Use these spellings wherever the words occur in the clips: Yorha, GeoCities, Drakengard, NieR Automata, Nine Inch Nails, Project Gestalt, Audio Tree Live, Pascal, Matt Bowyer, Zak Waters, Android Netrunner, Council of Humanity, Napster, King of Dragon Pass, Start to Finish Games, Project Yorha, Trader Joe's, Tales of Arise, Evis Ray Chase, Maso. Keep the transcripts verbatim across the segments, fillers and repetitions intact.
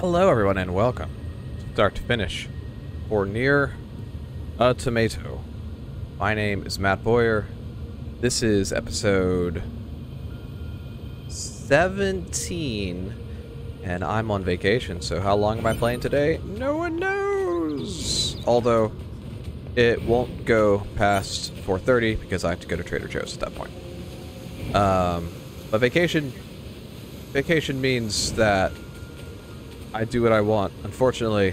Hello everyone and welcome to Start to Finish, or Near a Tomato. My name is Matt Bowyer. This is episode seventeen, and I'm on vacation, so how long am I playing today? No one knows! Although, it won't go past four thirty because I have to go to Trader Joe's at that point. Um, but vacation, vacation means that I do what I want. Unfortunately,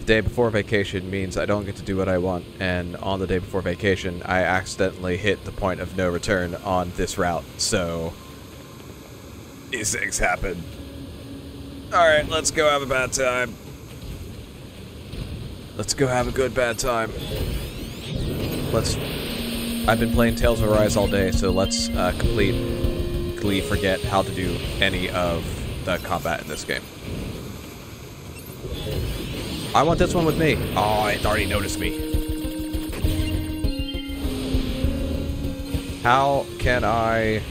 the day before vacation means I don't get to do what I want, and on the day before vacation, I accidentally hit the point of no return on this route, so these things happen. Alright, let's go have a bad time. Let's go have a good bad time. Let's... I've been playing Tales of Arise all day, so let's uh, completely forget how to do any of the combat in this game. I want this one with me. Oh, it already noticed me. How can I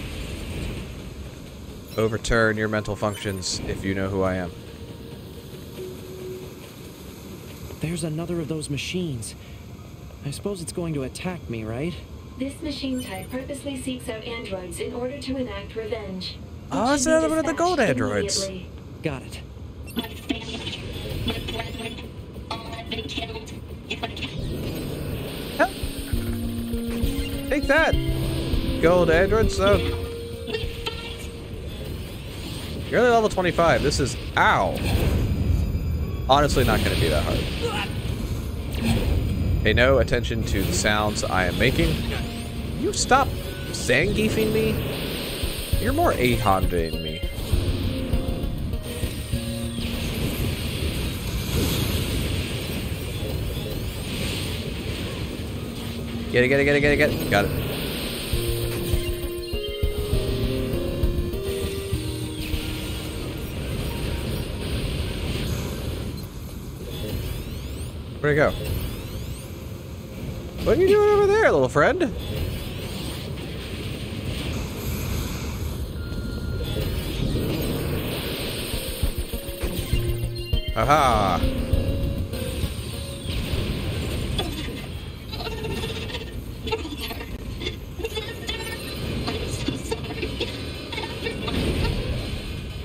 overturn your mental functions if you know who I am? There's another of those machines. I suppose it's going to attack me, right? This machine type purposely seeks out androids in order to enact revenge. Oh, that's another one of the gold androids. Got it. Huh? Take that, gold android. So you're only level twenty-five. This is ow. Honestly, not going to be that hard. Pay no attention to the sounds I am making. You stop Zangiefing me. You're more Ahonda-ing me. Get it, get it, get it, get it, get it. Got it. Where'd it go? What are you doing over there, little friend? Aha!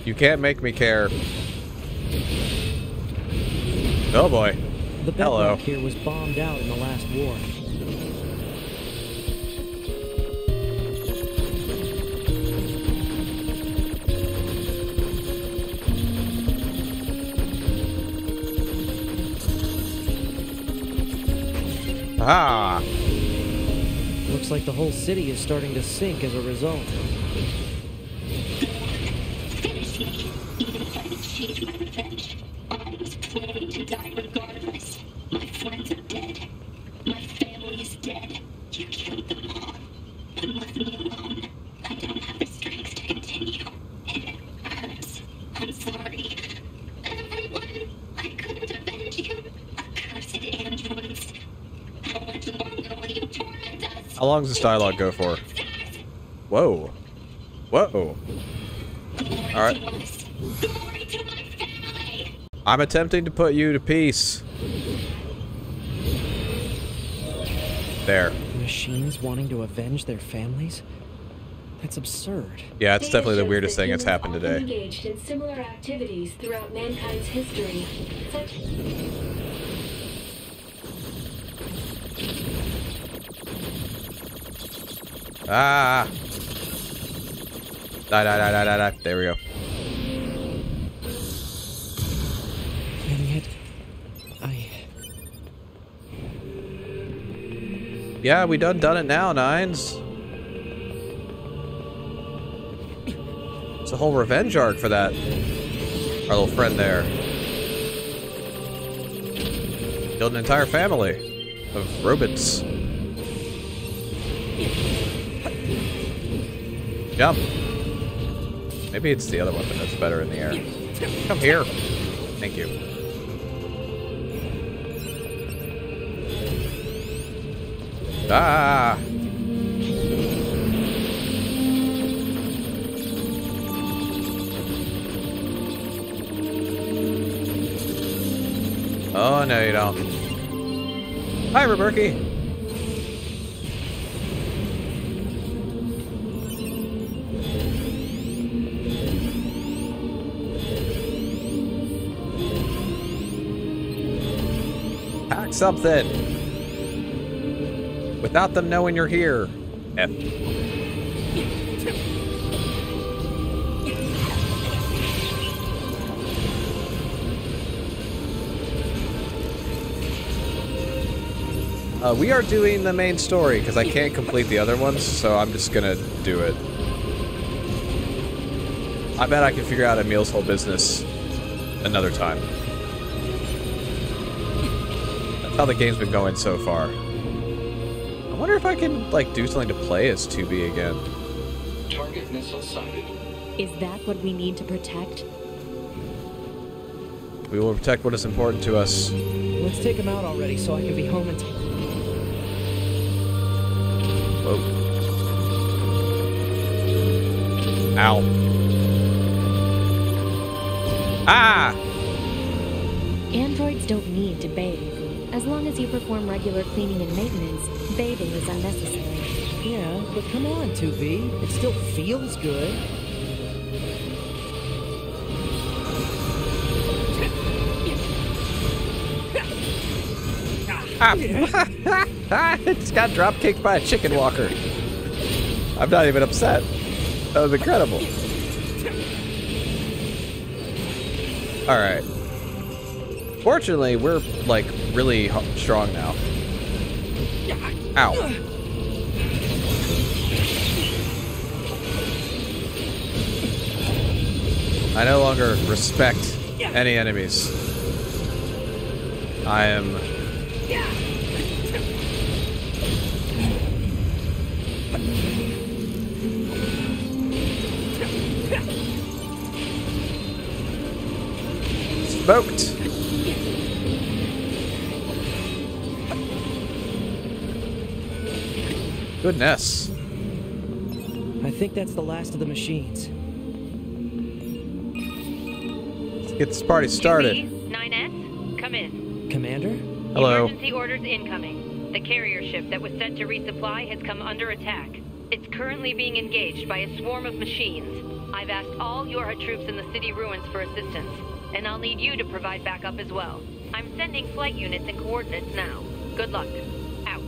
You can't make me care. Oh boy. The bedrock here was bombed out in the last war. Ah. Looks like the whole city is starting to sink as a result. How long does this dialogue go for? Whoa. Whoa. Alright. I'm attempting to put you to peace. There. Machines wanting to avenge their families? That's absurd. Yeah, it's definitely the weirdest thing that's happened today. Engaged in similar activities throughout mankind's history. Such Ah! Die, die, die, die, die, die. There we go. And yet, I... Yeah, we done done it now, Nines. It's a whole revenge arc for that. Our little friend there. Killed an entire family of robots. Jump. Maybe it's the other weapon that's better in the air. Come here. Thank you. Ah. Oh, no, you don't. Hi, Roberki. Pack something. Without them knowing you're here. F. Uh, we are doing the main story, because I can't complete the other ones, so I'm just gonna do it. I bet I can figure out Emil's whole business another time. That's how the game's been going so far. I wonder if I can, like, do something to play as two B again. Target missile sighted. Is that what we need to protect? We will protect what is important to us. Let's take him out already, so I can be home and take... Ow. Ah! Androids don't need to bathe. As long as you perform regular cleaning and maintenance, bathing is unnecessary. Yeah, but come on, two B. It still feels good. Ah. It's got dropkicked by a chicken walker. I'm not even upset. That was incredible. Alright. Fortunately, we're, like, really strong now. Ow. I no longer respect any enemies. I am... Smoked. Goodness. I think that's the last of the machines. Let's get this party started. nine S, come in. Commander? Hello. Emergency orders incoming. The carrier ship that was sent to resupply has come under attack. It's currently being engaged by a swarm of machines. I've asked all Yorha troops in the city ruins for assistance. And I'll need you to provide backup as well. I'm sending flight units and coordinates now. Good luck. Out.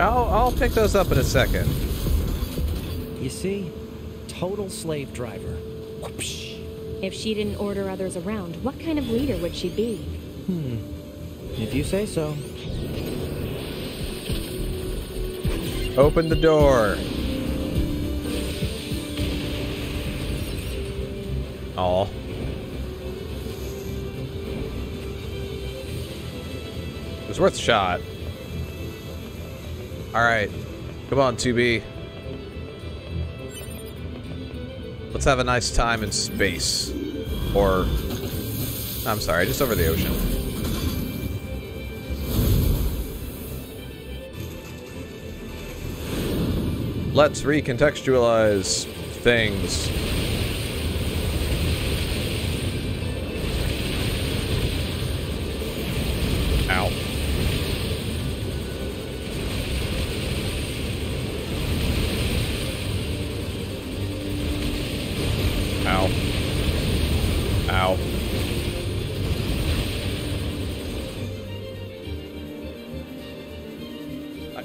I'll, I'll pick those up in a second. You see? Total slave driver. Whoopsh. If she didn't order others around, what kind of leader would she be? Hmm. If you say so. Open the door. Aw. It was worth a shot. Alright. Come on, two B. Let's have a nice time in space. Or... I'm sorry, just over the ocean. Let's recontextualize things.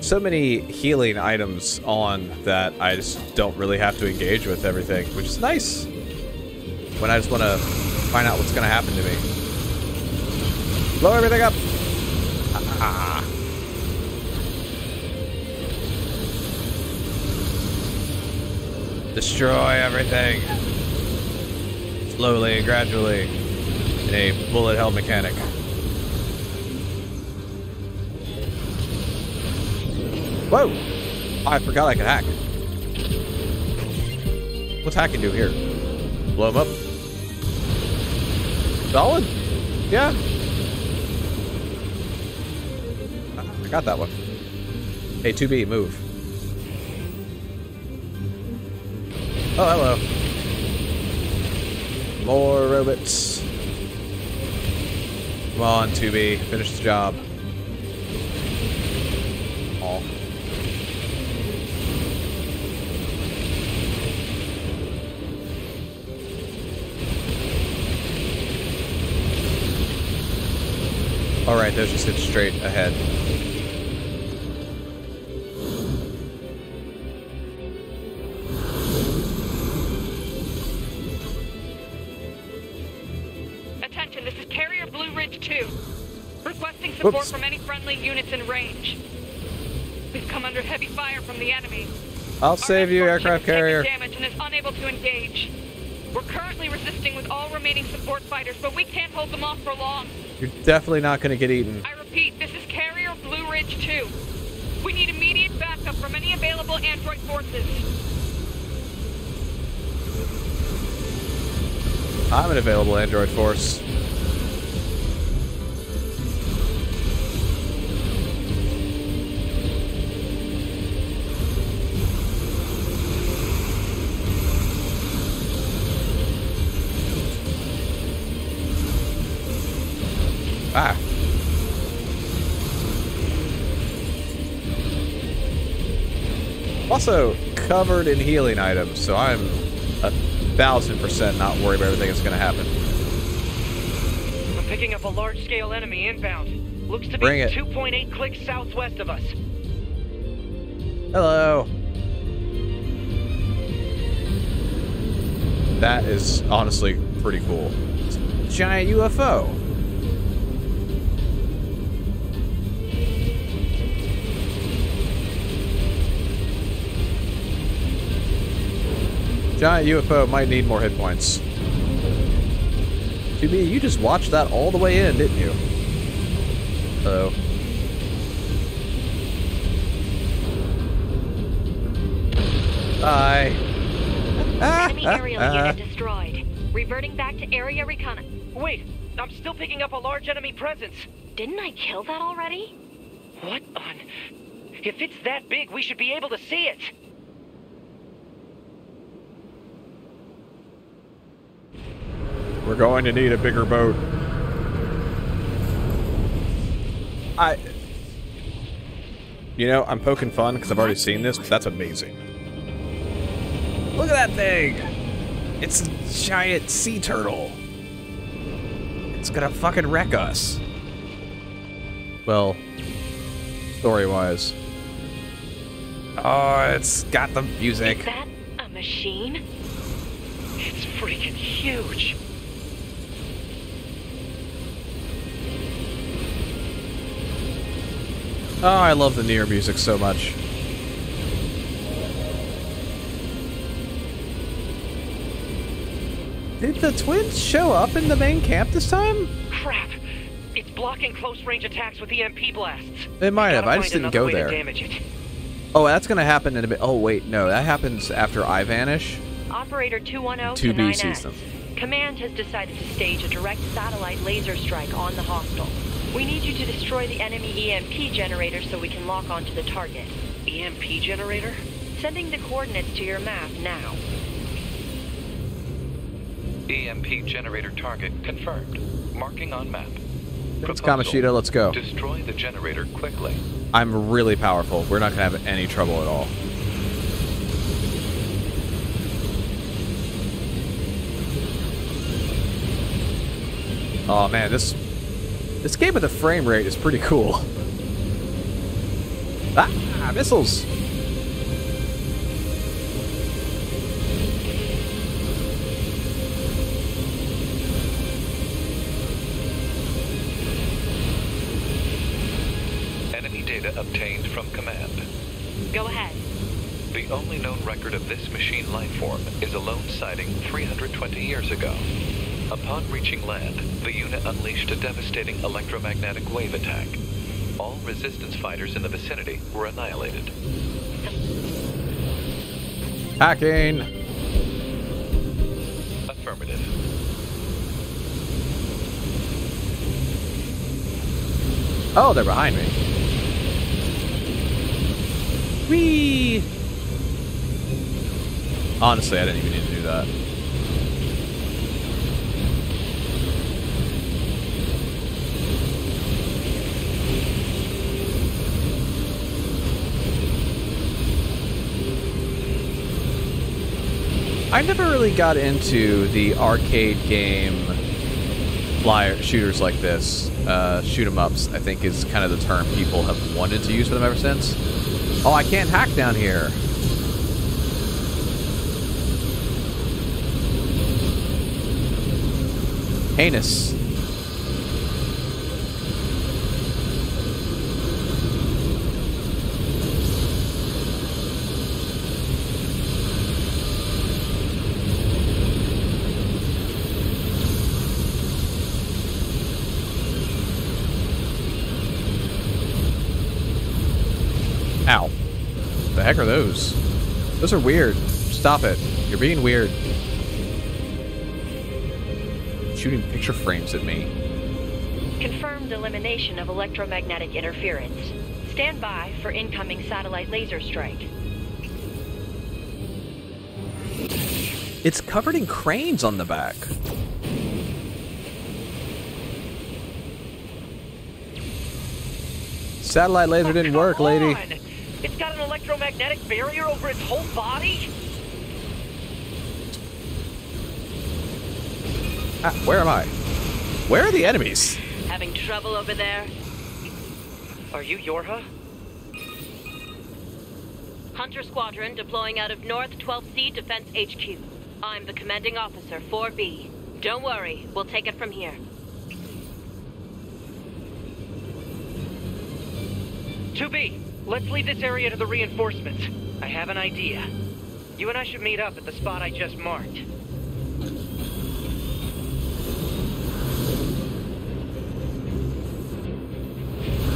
So many healing items on that I just don't really have to engage with everything, which is nice when I just want to find out what's going to happen to me. Blow everything up! Ah. Destroy everything! Slowly and gradually in a bullet hell mechanic. Whoa! I forgot I could hack. What's hacking do here? Blow him up. Solid? Yeah. I got that one. Hey, two B, move. Oh, hello. More robots. Come on, two B, finish the job. Oh. All right, those just hit straight ahead. Support Oops. from any friendly units in range. We've come under heavy fire from the enemy. I'll Our save you, aircraft carrier. Damage and is unable to engage. We're currently resisting with all remaining support fighters, but we can't hold them off for long. You're definitely not going to get eaten. I repeat, this is Carrier Blue Ridge two. We need immediate backup from any available android forces. I'm an available android force. Ah. Also covered in healing items, so I'm a thousand percent not worried about everything that's going to happen. I'm picking up a large-scale enemy inbound. Looks to be two point eight clicks southwest of us. Hello. That is honestly pretty cool. It's a giant U F O. Giant U F O might need more hit points. To me, you just watched that all the way in, didn't you? Uh-oh. Bye. Enemy aerial unit destroyed. Reverting back to area recon. Wait, I'm still picking up a large enemy presence. Didn't I kill that already? What on? If it's that big, we should be able to see it. We're going to need a bigger boat. I... You know, I'm poking fun because I've already seen this, but that's amazing. Look at that thing! It's a giant sea turtle. It's gonna fucking wreck us. Well, story-wise. Oh, it's got the music. Is that a machine? It's freaking huge. Oh, I love the Nier music so much. Did the twins show up in the main camp this time? Crap! It's blocking close-range attacks with E M P blasts. It might have. I just didn't go there. Oh, that's gonna happen in a bit. Oh wait, no, that happens after I vanish. Operator two one zero to nine X sees them. Command has decided to stage a direct satellite laser strike on the hostile. We need you to destroy the enemy E M P generator so we can lock onto the target. E M P generator? Sending the coordinates to your map now. E M P generator target confirmed. Marking on map. It's Kamishita, let's go. Destroy the generator quickly. I'm really powerful. We're not going to have any trouble at all. Oh man, this... This game with the frame rate is pretty cool. Ah, missiles! Enemy data obtained from command. Go ahead. The only known record of this machine lifeform is a lone sighting three hundred twenty years ago. Upon reaching land, the unit unleashed a devastating electromagnetic wave attack. All resistance fighters in the vicinity were annihilated. Hacking! Affirmative. Oh, they're behind me. Whee! Honestly, I didn't even need to do that. I never really got into the arcade game flyer shooters like this. Uh, shoot 'em ups, I think, is kind of the term people have wanted to use for them ever since. Oh, I can't hack down here. Heinous. Ow. The heck are those? Those are weird. Stop it. You're being weird. Shooting picture frames at me. Confirmed elimination of electromagnetic interference. Stand by for incoming satellite laser strike. It's covered in cranes on the back. Satellite laser didn't work, lady. It's got an electromagnetic barrier over its whole body? Ah, where am I? Where are the enemies? Having trouble over there? Are you Yorha? Hunter Squadron deploying out of North twelfth C Defense H Q. I'm the commanding officer, four B. Don't worry, we'll take it from here. two B! Let's leave this area to the reinforcements. I have an idea. You and I should meet up at the spot I just marked.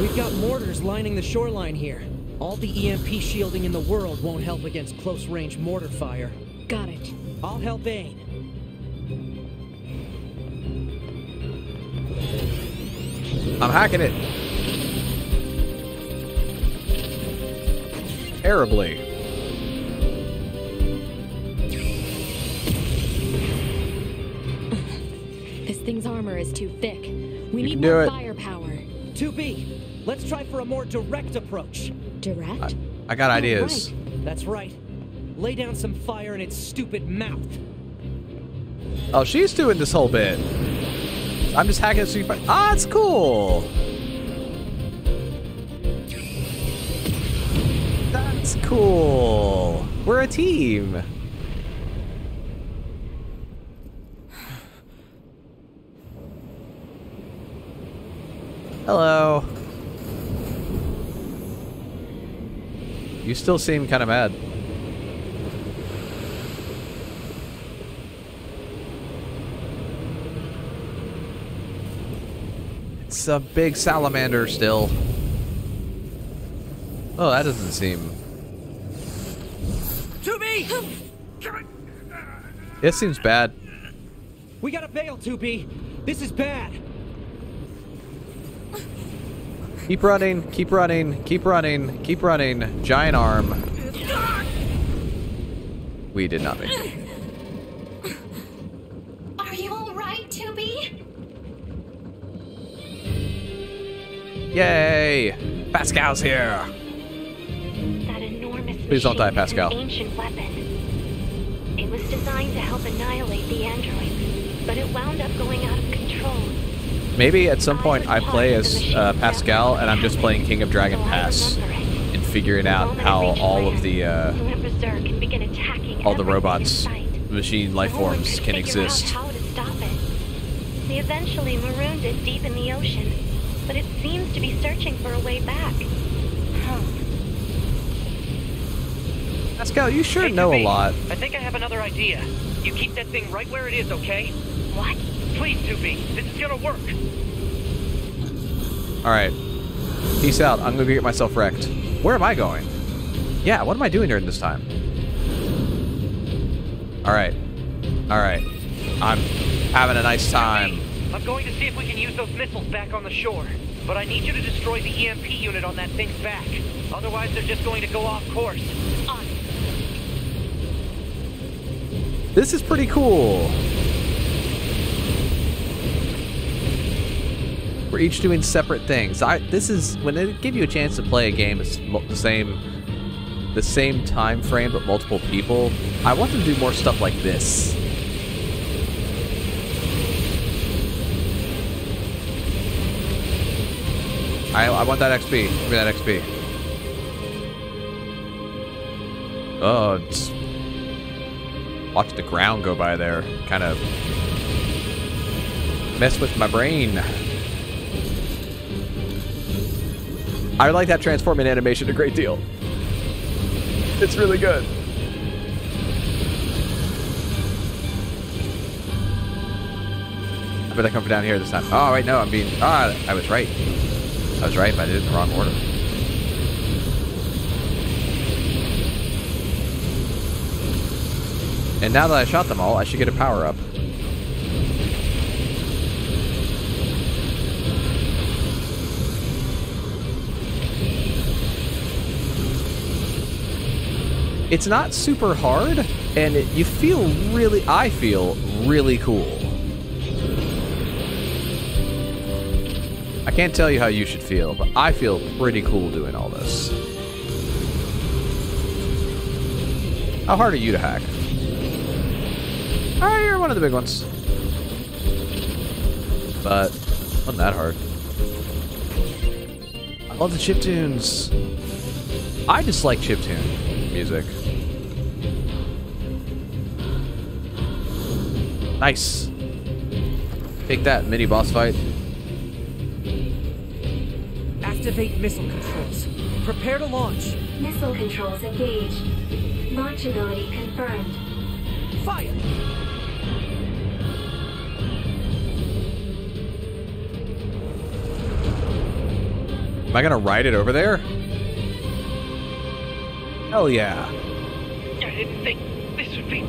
We've got mortars lining the shoreline here. All the E M P shielding in the world won't help against close-range mortar fire. Got it. I'll help Ain. I'm hacking it. Terribly. This thing's armor is too thick. We you need more it. firepower. two B, let's try for a more direct approach. Direct? I, I got You're ideas. Right. That's right. Lay down some fire in its stupid mouth. Oh, she's doing this whole bit. I'm just hacking it so you fight. Ah, it's cool. That's cool. We're a team. Hello. You still seem kind of mad. It's a big salamander still. Oh, that doesn't seem... This seems bad. We gotta bail, two B. This is bad. Keep running, keep running, keep running, keep running. Giant arm. We did not make it. Are you alright, two B? Yay! Pascal's here! That enormous Please don't die, Pascal. Ancient weapon. It was designed to help annihilate the androids, but it wound up going out of control. Maybe at some point I play as uh, Pascal and I'm just playing King of Dragon Pass and figuring out how all of the uh, all the robots, machine life forms can exist. They eventually marooned it deep in the ocean, but it seems to be searching for a way back. Pascal, you sure hey, know a lot. I think I have another idea. You keep that thing right where it is, okay? What? Please, two B. This is gonna work. Alright. Peace out. I'm gonna go get myself wrecked. Where am I going? Yeah, what am I doing during this time? Alright. Alright. I'm having a nice time. two B, I'm going to see if we can use those missiles back on the shore. But I need you to destroy the E M P unit on that thing's back. Otherwise, they're just going to go off course. This is pretty cool. We're each doing separate things. I, this is when they give you a chance to play a game, it's the same the same time frame but multiple people. I want them to do more stuff like this. I, I want that X P. Give me that X P. Oh, it's... watch the ground go by there. Kind of... mess with my brain. I like that transforming animation a great deal. It's really good. I bet I come from down here this time. Oh, wait, no, I'm being... Ah, I was right. I was right, but I did it in the wrong order. And now that I shot them all, I should get a power-up. It's not super hard, and it, you feel really... I feel really cool. I can't tell you how you should feel, but I feel pretty cool doing all this. How hard are you to hack? Oh, you're one of the big ones. But, wasn't that hard. I love the chiptunes. I just like chiptune music. Nice. Take that, mini boss fight. Activate missile controls. Prepare to launch. Missile controls engaged. Launch ability confirmed. Fire! Am I gonna ride it over there? Hell yeah. I didn't think this would be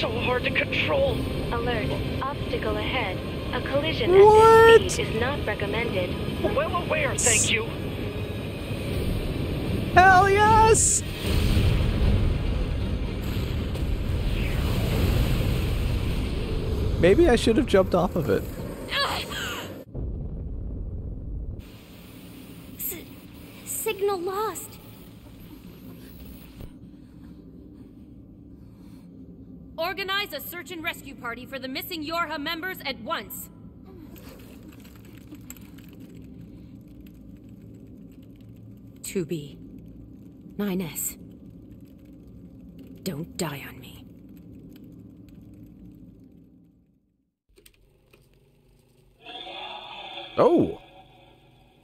so hard to control. Alert. Obstacle ahead. A collision at this speed is not recommended. Well aware, thank you. Hell yes! Maybe I should have jumped off of it. S signal lost. Organize a search and rescue party for the missing Yorha members at once. two B. nine S. Don't die on me. Oh!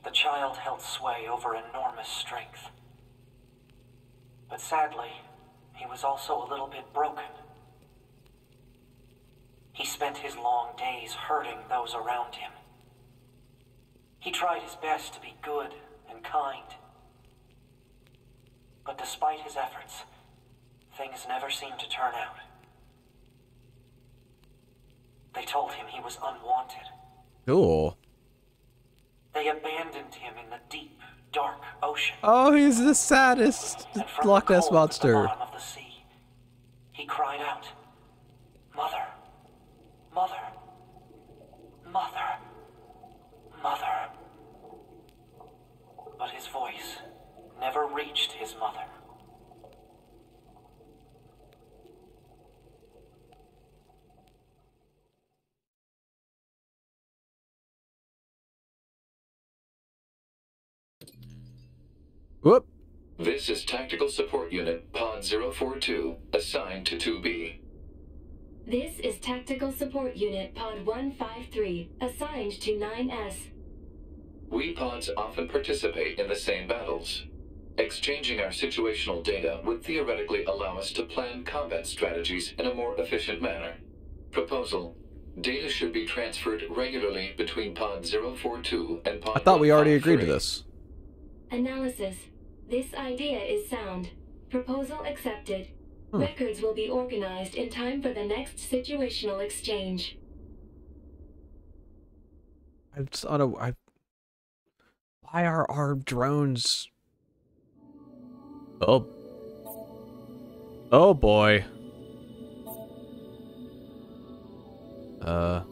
The child held sway over enormous strength. But sadly, he was also a little bit broken. He spent his long days hurting those around him. He tried his best to be good and kind. But despite his efforts, things never seemed to turn out. They told him he was unwanted. Cool. They abandoned him in the deep, dark ocean. Oh, he's the saddest Loch Ness monster. At the bottom of the sea, he cried out, "Mother. Mother, mother, mother." But his voice never reached his mother. Whoop. This is Tactical Support Unit, Pod zero four two, assigned to two B. This is Tactical Support Unit Pod one five three, assigned to nine S. We pods often participate in the same battles. Exchanging our situational data would theoretically allow us to plan combat strategies in a more efficient manner. Proposal: data should be transferred regularly between Pod zero four two and Pod I thought we already agreed to this. Analysis: this idea is sound. Proposal accepted. Hmm. Records will be organized in time for the next situational exchange. I'm just on a... I, why are our drones... Oh. Oh boy. Uh.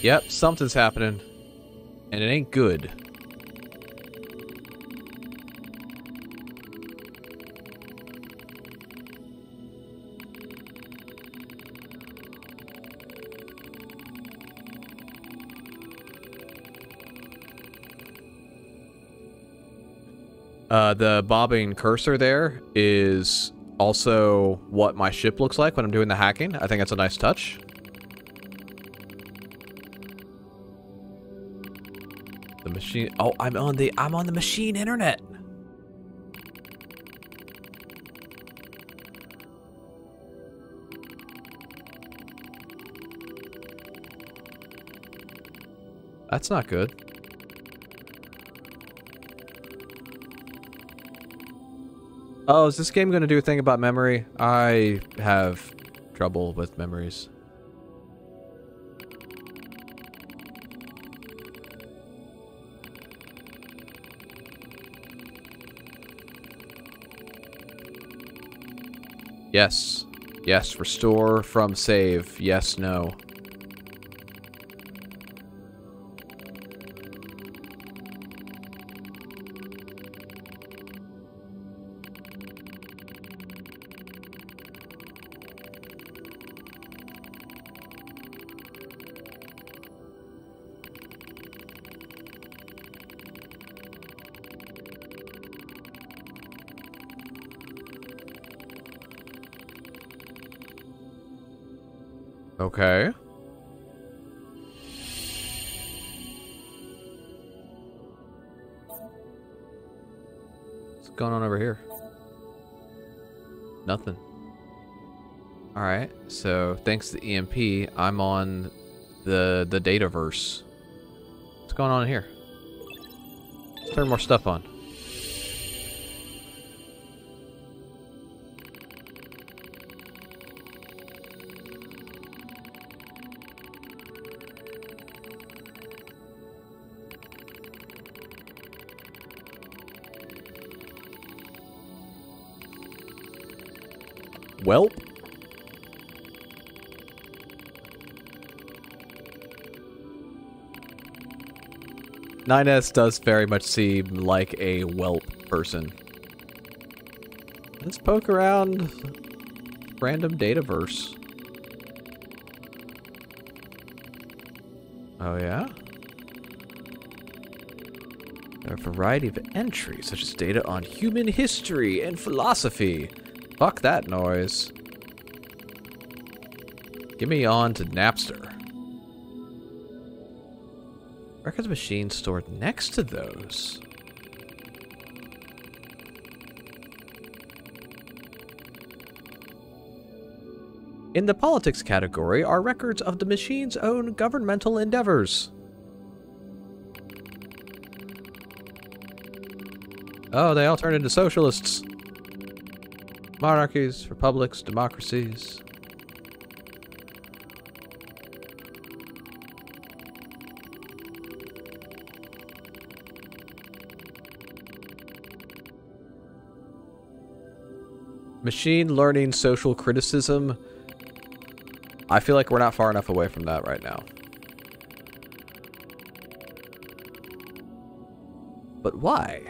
Yep, something's happening. And it ain't good. Uh, the bobbing cursor there is also what my ship looks like when I'm doing the hacking. I think that's a nice touch. The machine. Oh, I'm on the I'm on the machine internet. That's not good. Oh, is this game going to do a thing about memory? I have trouble with memories. Yes. Yes, restore from save. Yes, no. Okay. What's going on over here? Nothing. Alright, so thanks to the E M P, I'm on the the Dataverse. What's going on here? Let's turn more stuff on. Welp. nine S does very much seem like a Welp person. Let's poke around random Dataverse. Oh yeah? There are a variety of entries, such as data on human history and philosophy. Fuck that noise. Give me on to Napster. Records machine stored next to those. In the politics category are records of the machine's own governmental endeavors. Oh, they all turned into socialists. Monarchies, republics, democracies. Machine learning, social criticism. I feel like we're not far enough away from that right now. But why?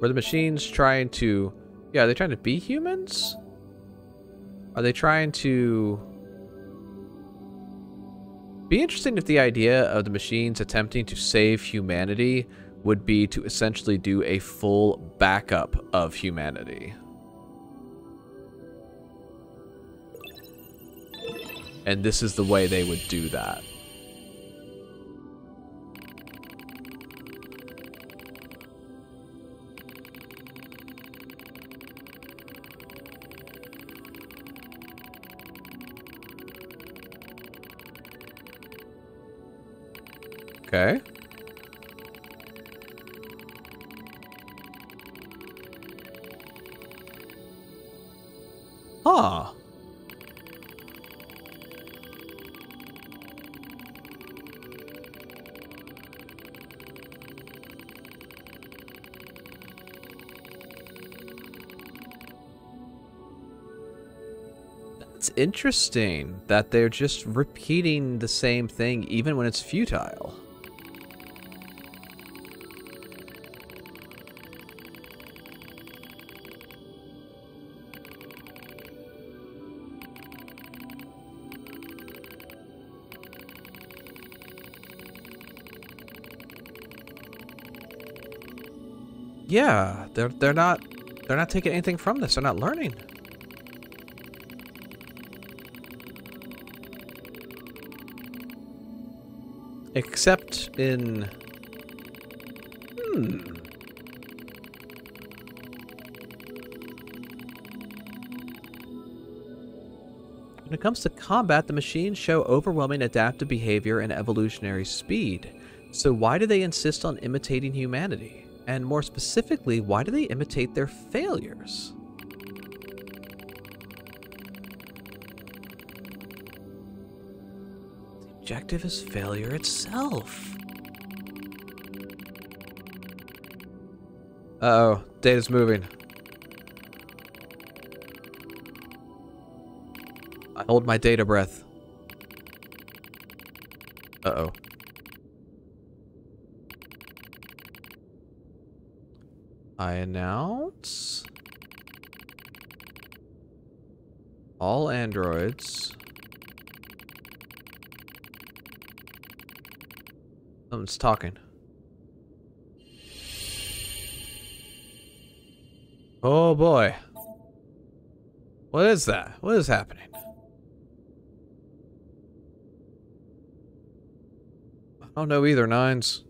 Were the machines trying to... Yeah, are they trying to be humans? Are they trying to... Be interesting if the idea of the machines attempting to save humanity would be to essentially do a full backup of humanity. And this is the way they would do that. Okay. Huh. That's interesting that they're just repeating the same thing even when it's futile. Yeah, they're they're not they're not taking anything from this. They're not learning. Except in... Hmm. When it comes to combat, the machines show overwhelming adaptive behavior and evolutionary speed. So why do they insist on imitating humanity? And more specifically, why do they imitate their failures? The objective is failure itself. Uh-oh, data's moving. I hold my data breath. Uh-oh. I announce... all androids... Someone's talking. Oh boy. What is that? What is happening? I don't know either, Nines.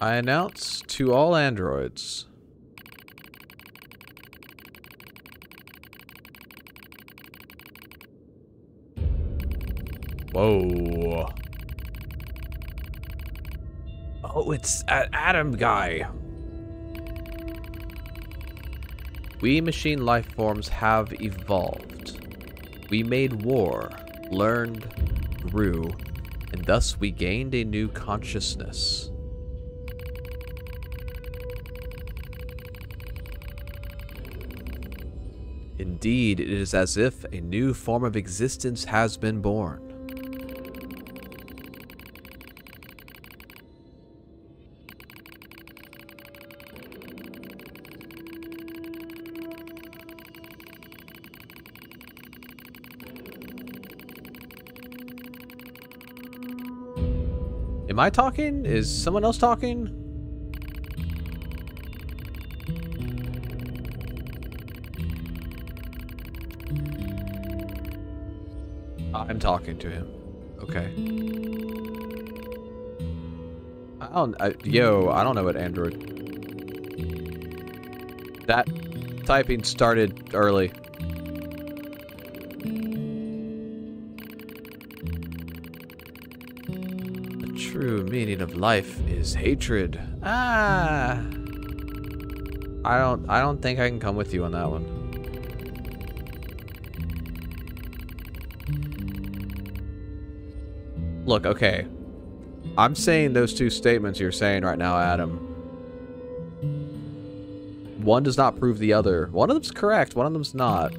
I announce to all androids. Whoa. Oh, it's an Adam guy. We machine life forms have evolved. We made war, learned, grew, and thus we gained a new consciousness. Indeed, it is as if a new form of existence has been born. Am I talking? Is someone else talking? I'm talking to him. Okay. I don't... I, yo, I don't know what Android... That typing started early. The true meaning of life is hatred. Ah! I don't... I don't think I can come with you on that one. Look, okay, I'm saying those two statements you're saying right now, Adam. One does not prove the other. One of them's correct, one of them's not.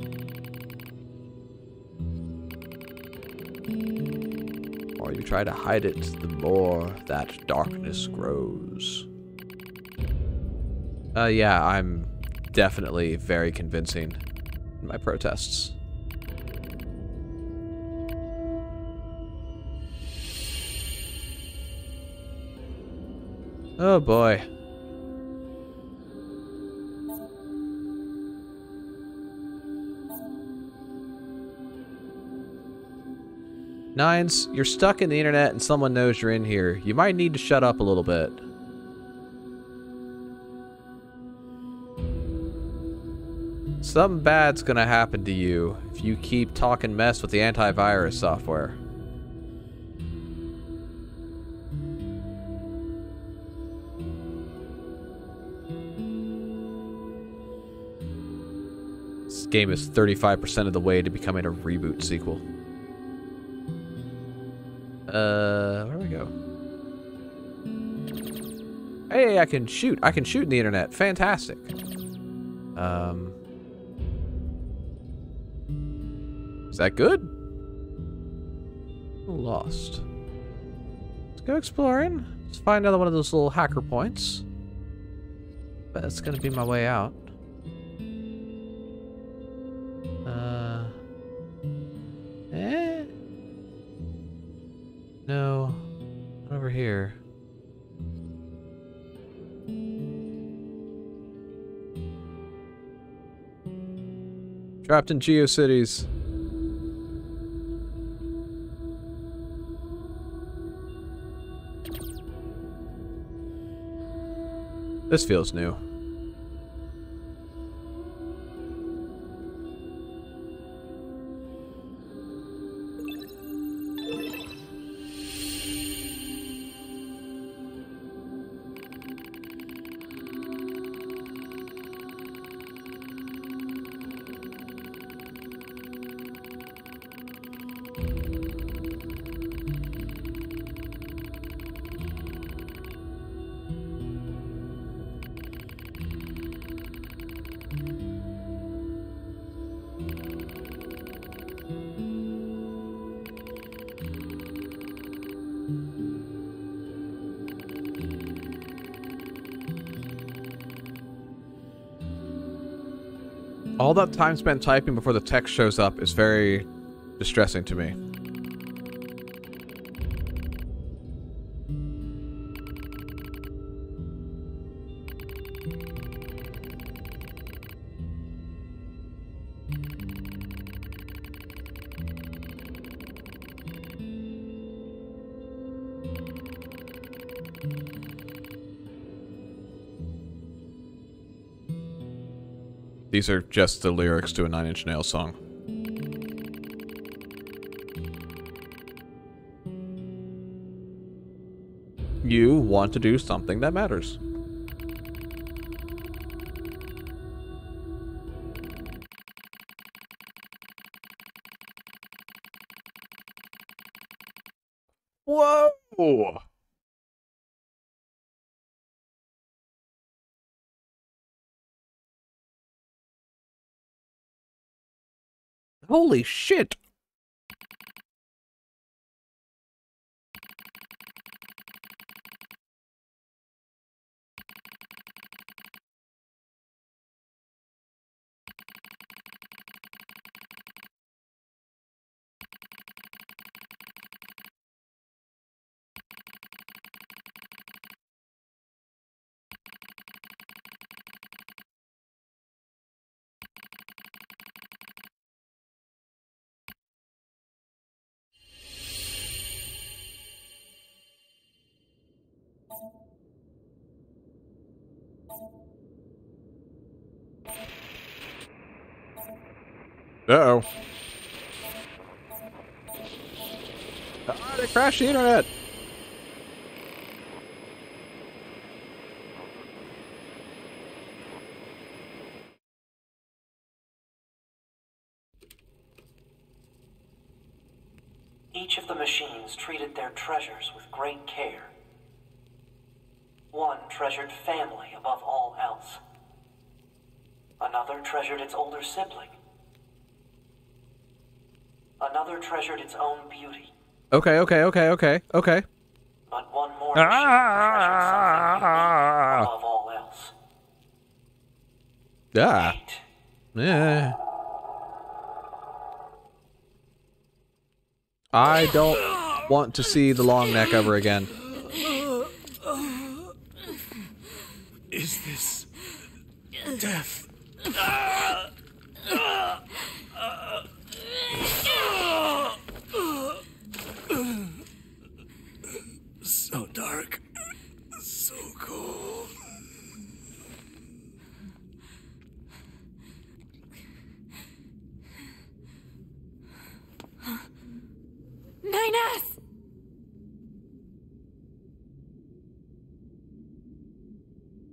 The more you try to hide it, the more that darkness grows. Uh, yeah, I'm definitely very convincing in my protests. Oh boy. Nines, you're stuck in the internet and someone knows you're in here. You might need to shut up a little bit. Something bad's gonna happen to you if you keep talking mess with the antivirus software. Game is thirty-five percent of the way to becoming a reboot sequel. Uh, where do we go? Hey, I can shoot. I can shoot in the internet. Fantastic. Um, is that good? Lost. Let's go exploring. Let's find another one of those little hacker points. But that's gonna be my way out. Uh. Eh? No. Not over here. Trapped in GeoCities. This feels new. All that time spent typing before the text shows up is very distressing to me. These are just the lyrics to a Nine Inch Nails song. You want to do something that matters. Whoa! Holy shit! Uh-oh. Ah, they crashed the internet! Each of the machines treated their treasures with great care. One treasured family above all else. Another treasured its older sibling. Another treasured its own beauty. Okay, okay, okay, okay, okay. But one more machine ah, treasured something unique above all else. Ah. Hate. Yeah. I don't want to see the long neck ever again. Is this death? Ah. Ah. Ah. So dark, so cold. Nine S!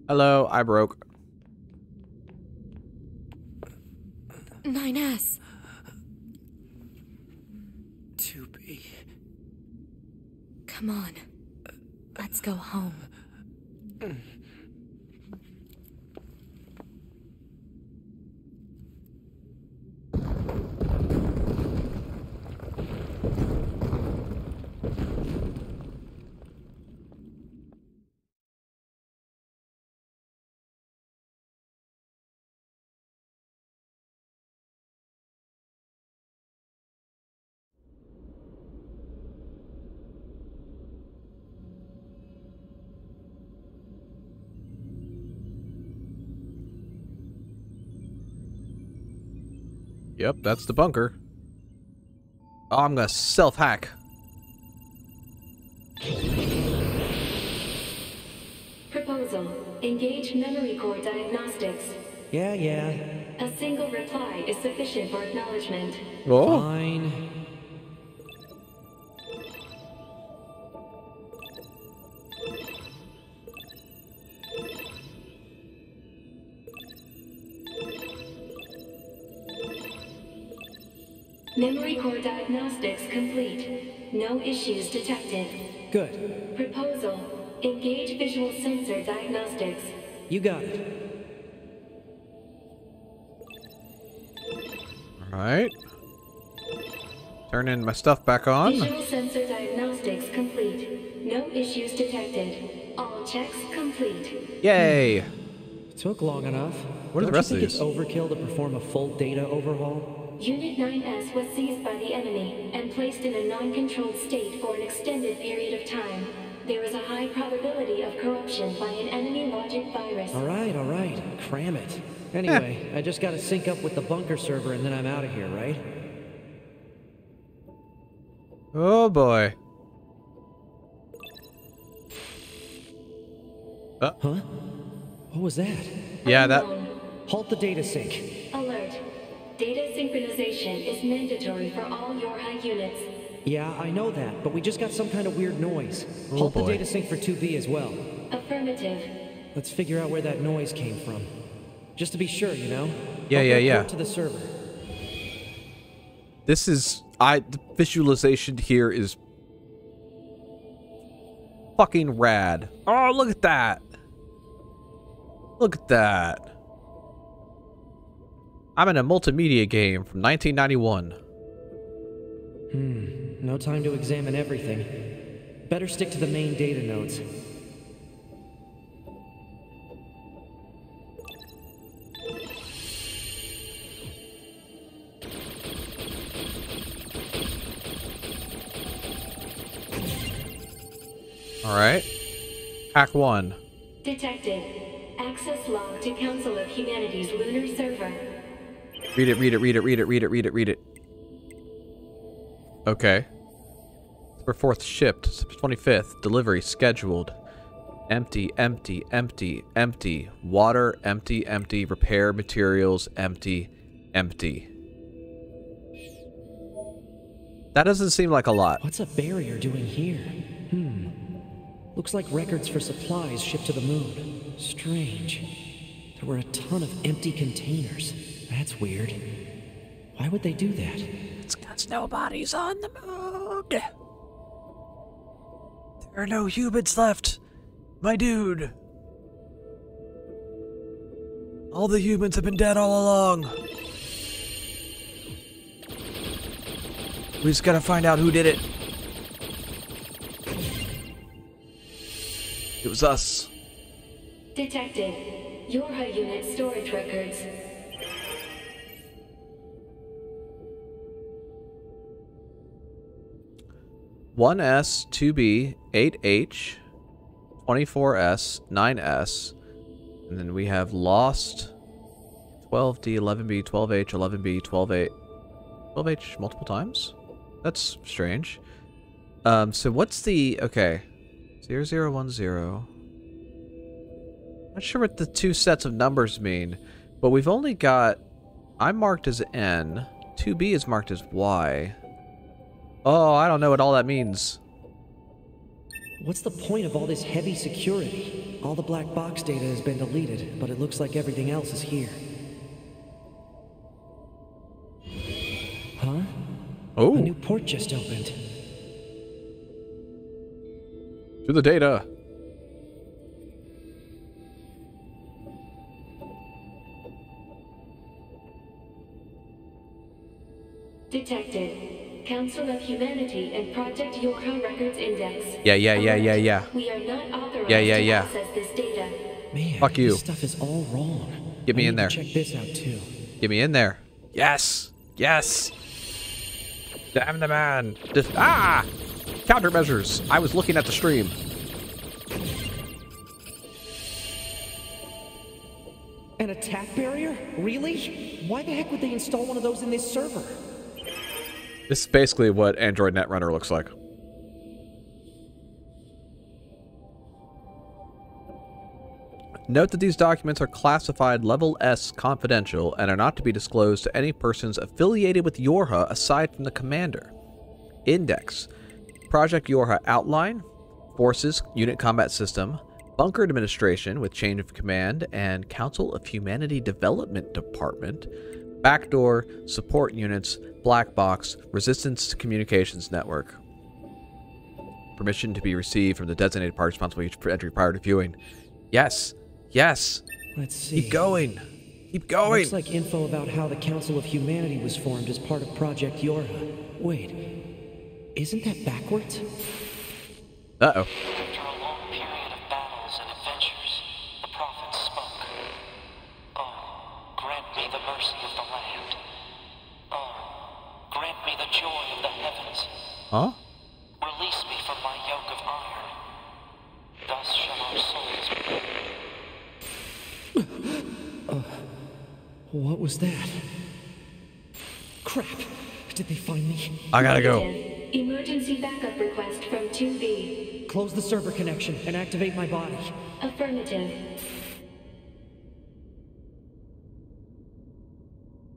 Hello, I broke. Nine S. two B. Come on. Let's go home. Yep, that's the bunker. Oh, I'm gonna self-hack. Proposal. Engage memory core diagnostics. Yeah, yeah. A single reply is sufficient for acknowledgement. Oh. Fine. Memory core diagnostics complete. No issues detected. Good. Proposal. Engage visual sensor diagnostics. You got it. Alright. Turn in my stuff back on. Visual sensor diagnostics complete. No issues detected. All checks complete. Yay! It took long enough. What are the rest of these? Don't you think it's overkill to perform a full data overhaul? Unit nine S was seized by the enemy and placed in a non-controlled state for an extended period of time. There is a high probability of corruption by an enemy logic virus. Alright, alright. Cram it. Anyway, I just gotta sync up with the bunker server and then I'm out of here, right? Oh boy. Uh. Huh? What was that? Yeah, that... Halt the data sync. Alert. Data synchronization is mandatory for all Yorha units. Yeah, I know that, but we just got some kind of weird noise. Oh, Hold boy. the data sync for two B as well. Affirmative. Let's figure out where that noise came from. Just to be sure, you know? Yeah, I'll yeah, yeah. to the server. This is... I... The visualization here is... fucking rad. Oh, look at that! Look at that. I'm in a multimedia game from nineteen ninety-one. Hmm, no time to examine everything. Better stick to the main data nodes. Alright. Hack one. Detected. Access log to Council of Humanity's lunar server. Read it, read it, read it, read it, read it, read it, read it. Okay. We're fourth shipped. twenty-fifth. Delivery scheduled. Empty, empty, empty, empty. Water, empty, empty. Repair materials, empty, empty. That doesn't seem like a lot. What's a barrier doing here? Hmm. Looks like records for supplies shipped to the moon. Strange. There were a ton of empty containers. That's weird. Why would they do that? It's because nobody's on the moon. There are no humans left, my dude. All the humans have been dead all along. We just gotta find out who did it. It was us. Detected. Yorha unit storage records. one S, two B, eight H, twenty-four S, nine S, and then we have lost twelve D, eleven B, twelve H, eleven B, twelve A, twelve H multiple times? That's strange. Um, so what's the, okay, zero zero one zero. Not sure what the two sets of numbers mean, but we've only got, I'm marked as N, two B is marked as Y. Oh, I don't know what all that means. What's the point of all this heavy security? All the black box data has been deleted, but it looks like everything else is here. Huh? Oh. A new port just opened. To the data. Detected. Council of Humanity and Project Yorha Records Index. Yeah, yeah, yeah, yeah, yeah. We are not authorized yeah, yeah, yeah. to access this data. Man, fuck you. This stuff is all wrong. Get me I in there. Check this out too. Get me in there. Yes, yes. Damn the man. This, ah, countermeasures. I was looking at the stream. An attack barrier? Really? Why the heck would they install one of those in this server? This is basically what Android Netrunner looks like. Note that these documents are classified level S confidential and are not to be disclosed to any persons affiliated with Yorha aside from the commander. Index: Project Yorha outline, forces, unit combat system, bunker administration with chain of command and Council of Humanity development department, backdoor, support units, black box, resistance communications network. Permission to be received from the designated party responsible for entry prior to viewing. Yes. Yes. Let's see. Keep going. Keep going. Looks like info about how the Council of Humanity was formed as part of Project Yorha. Wait, isn't that backwards? Uh-oh. After a long period of battles and adventures, the prophet spoke. Oh, grant me the mercy of the land. Oh, grant me the joy of the heavens. Huh? Release me from my yoke of iron. Thus shall our souls be. Uh, what was that? Crap! Did they find me? I gotta go. Emergency backup request from two B. Close the server connection and activate my body. Affirmative.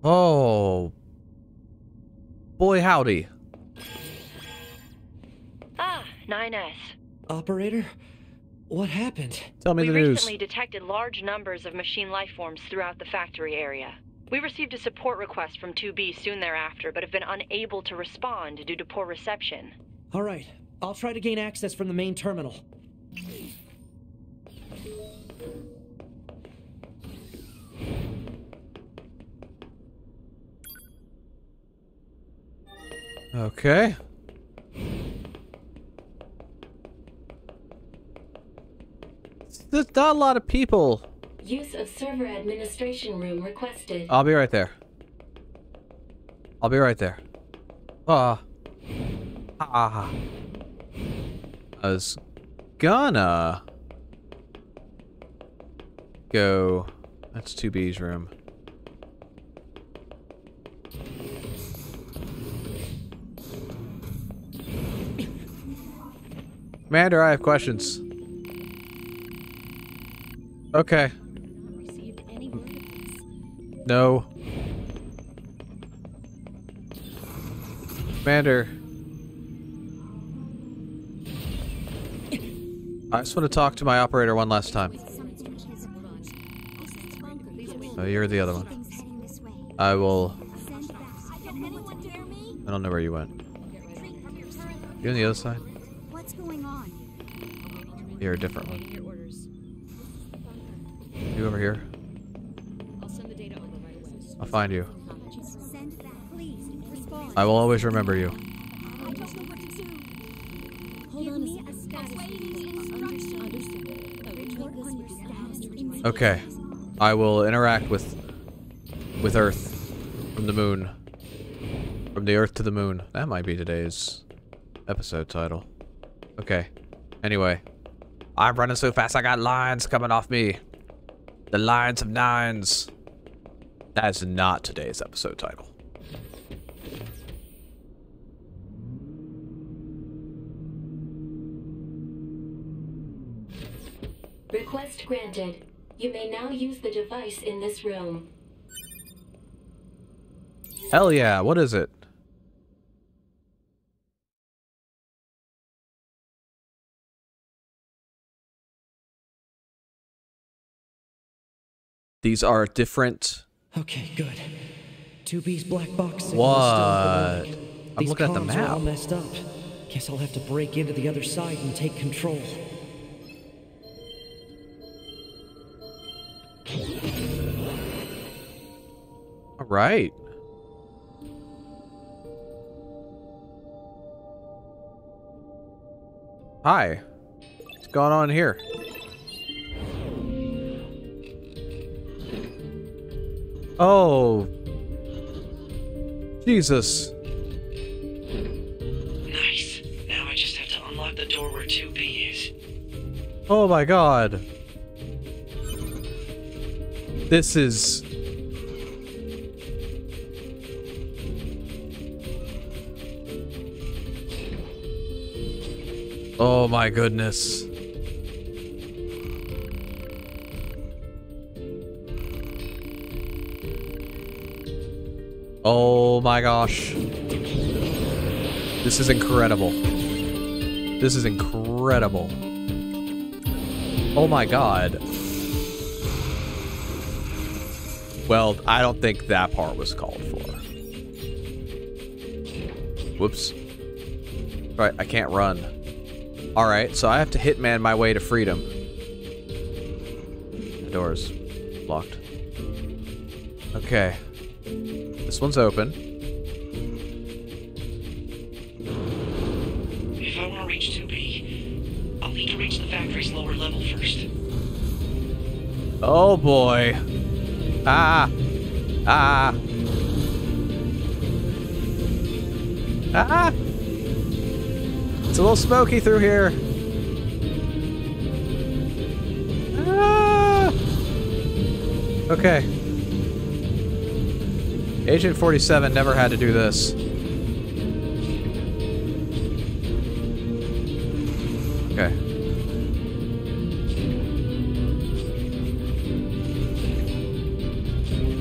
Oh. Boy, howdy. Ah, nine S. Operator? What happened? Tell me the news. We recently detected large numbers of machine lifeforms throughout the factory area. We received a support request from two B soon thereafter, but have been unable to respond due to poor reception. All right. I'll try to gain access from the main terminal. Okay. There's not a lot of people. Use of server administration room requested. I'll be right there. I'll be right there. Ah. Uh, ah. I was gonna go. That's two B's room. Commander, I have questions. Okay. No. Commander. I just want to talk to my operator one last time. Oh, you're the other one. I will... I don't know where you went. You're on the other side? You're a different one. You over here. I'll find you. I will always remember you. Okay. I will interact with with Earth from the moon. From the Earth to the moon. That might be today's episode title. Okay. Anyway. I'm running so fast I got lines coming off me. The Lines of Nines. That is not today's episode title. Request granted. You may now use the device in this room. Hell yeah, what is it? These are different. Okay, good. two B's black box. What? Still I'm looking at the map. All messed up. Guess I'll have to break into the other side and take control. All right. Hi. What's going on here? Oh, Jesus. Nice. Now I just have to unlock the door where two B is. Oh my God. This is... oh my goodness. Oh my gosh. This is incredible. This is incredible. Oh my god. Well, I don't think that part was called for. Whoops. Alright, I can't run. Alright, so I have to hitman my way to freedom. The door is locked. Okay. This one's open. If I want to reach two B, I'll need to reach the factory's lower level first. Oh boy. Ah. Ah. Ah. It's a little smoky through here. Ah. Okay. Agent forty-seven never had to do this. Okay.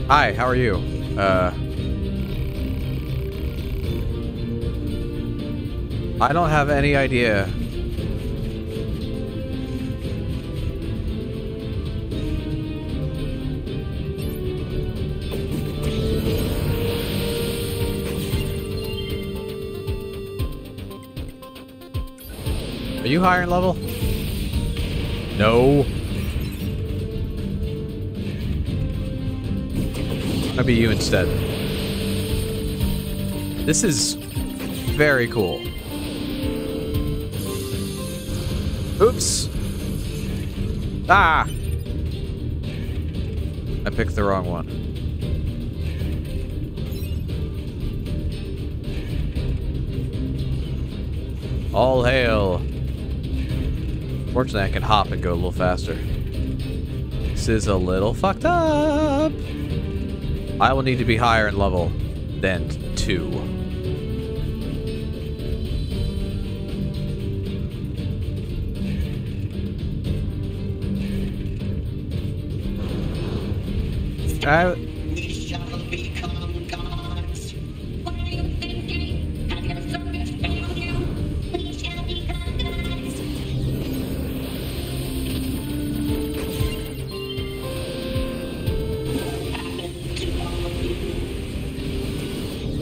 Hi, how are you? Uh... I don't have any idea. Are you higher in level? No. I'll be you instead. This is very cool. Oops. Ah! I picked the wrong one. All hail. Fortunately, I can hop and go a little faster. This is a little fucked up. I will need to be higher in level than two. I... we shall become gods. What are you thinking? Have your service failed you? We shall become gods.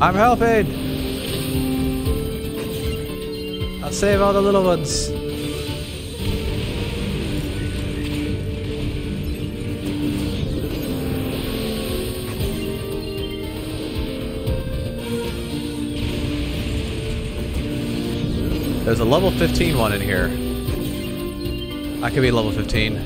I'm helping. I'll save all the little ones. There's a level fifteen one in here. I could be level fifteen.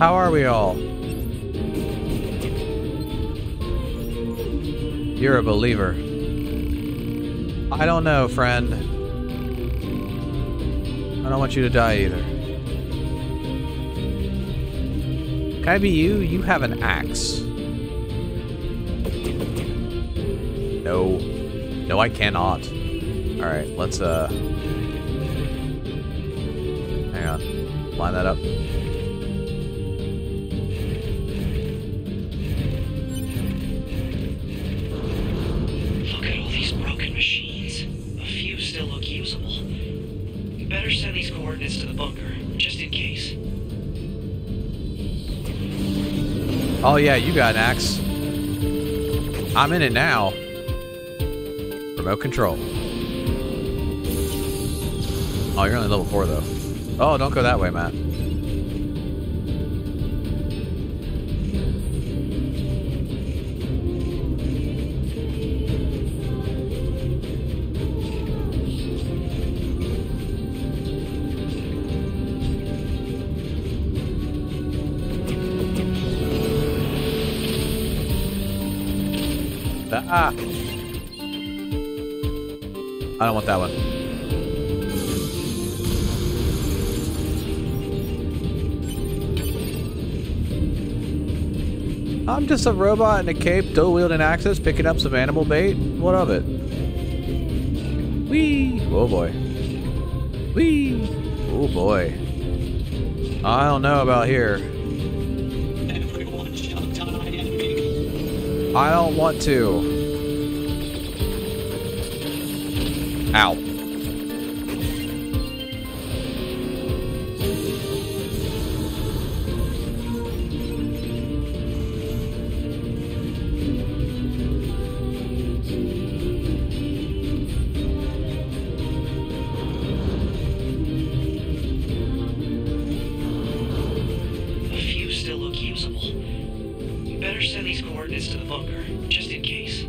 How are we all? You're a believer. I don't know, friend. I don't want you to die either. Can I be you? You have an axe. No. No, I cannot. Alright, let's, uh... hang on. Line that up. Oh yeah, you got an axe. I'm in it now. Remote control. Oh, you're only level four though. Oh, don't go that way, Matt. Ah. I don't want that one. I'm just a robot in a cape, dual wielding axes, picking up some animal bait. What of it? Whee! Oh boy. Whee! Oh boy. I don't know about here. Everyone shall die and be... I don't want to. Ow. A few still look usable. You better send these coordinates to the bunker, just in case.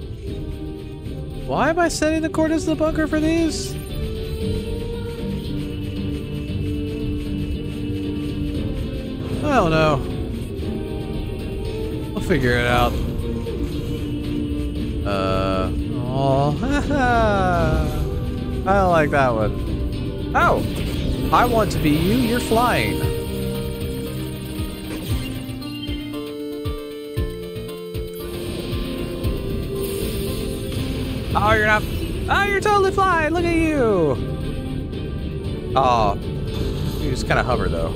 Why am I sending the coordinates to the bunker for these? I don't know. I'll figure it out. Uh, oh, haha. I don't like that one. Oh, I want to be you. You're flying. Oh, you're not. Oh, you're totally flying. Look at you. Oh, you just kind of hover though.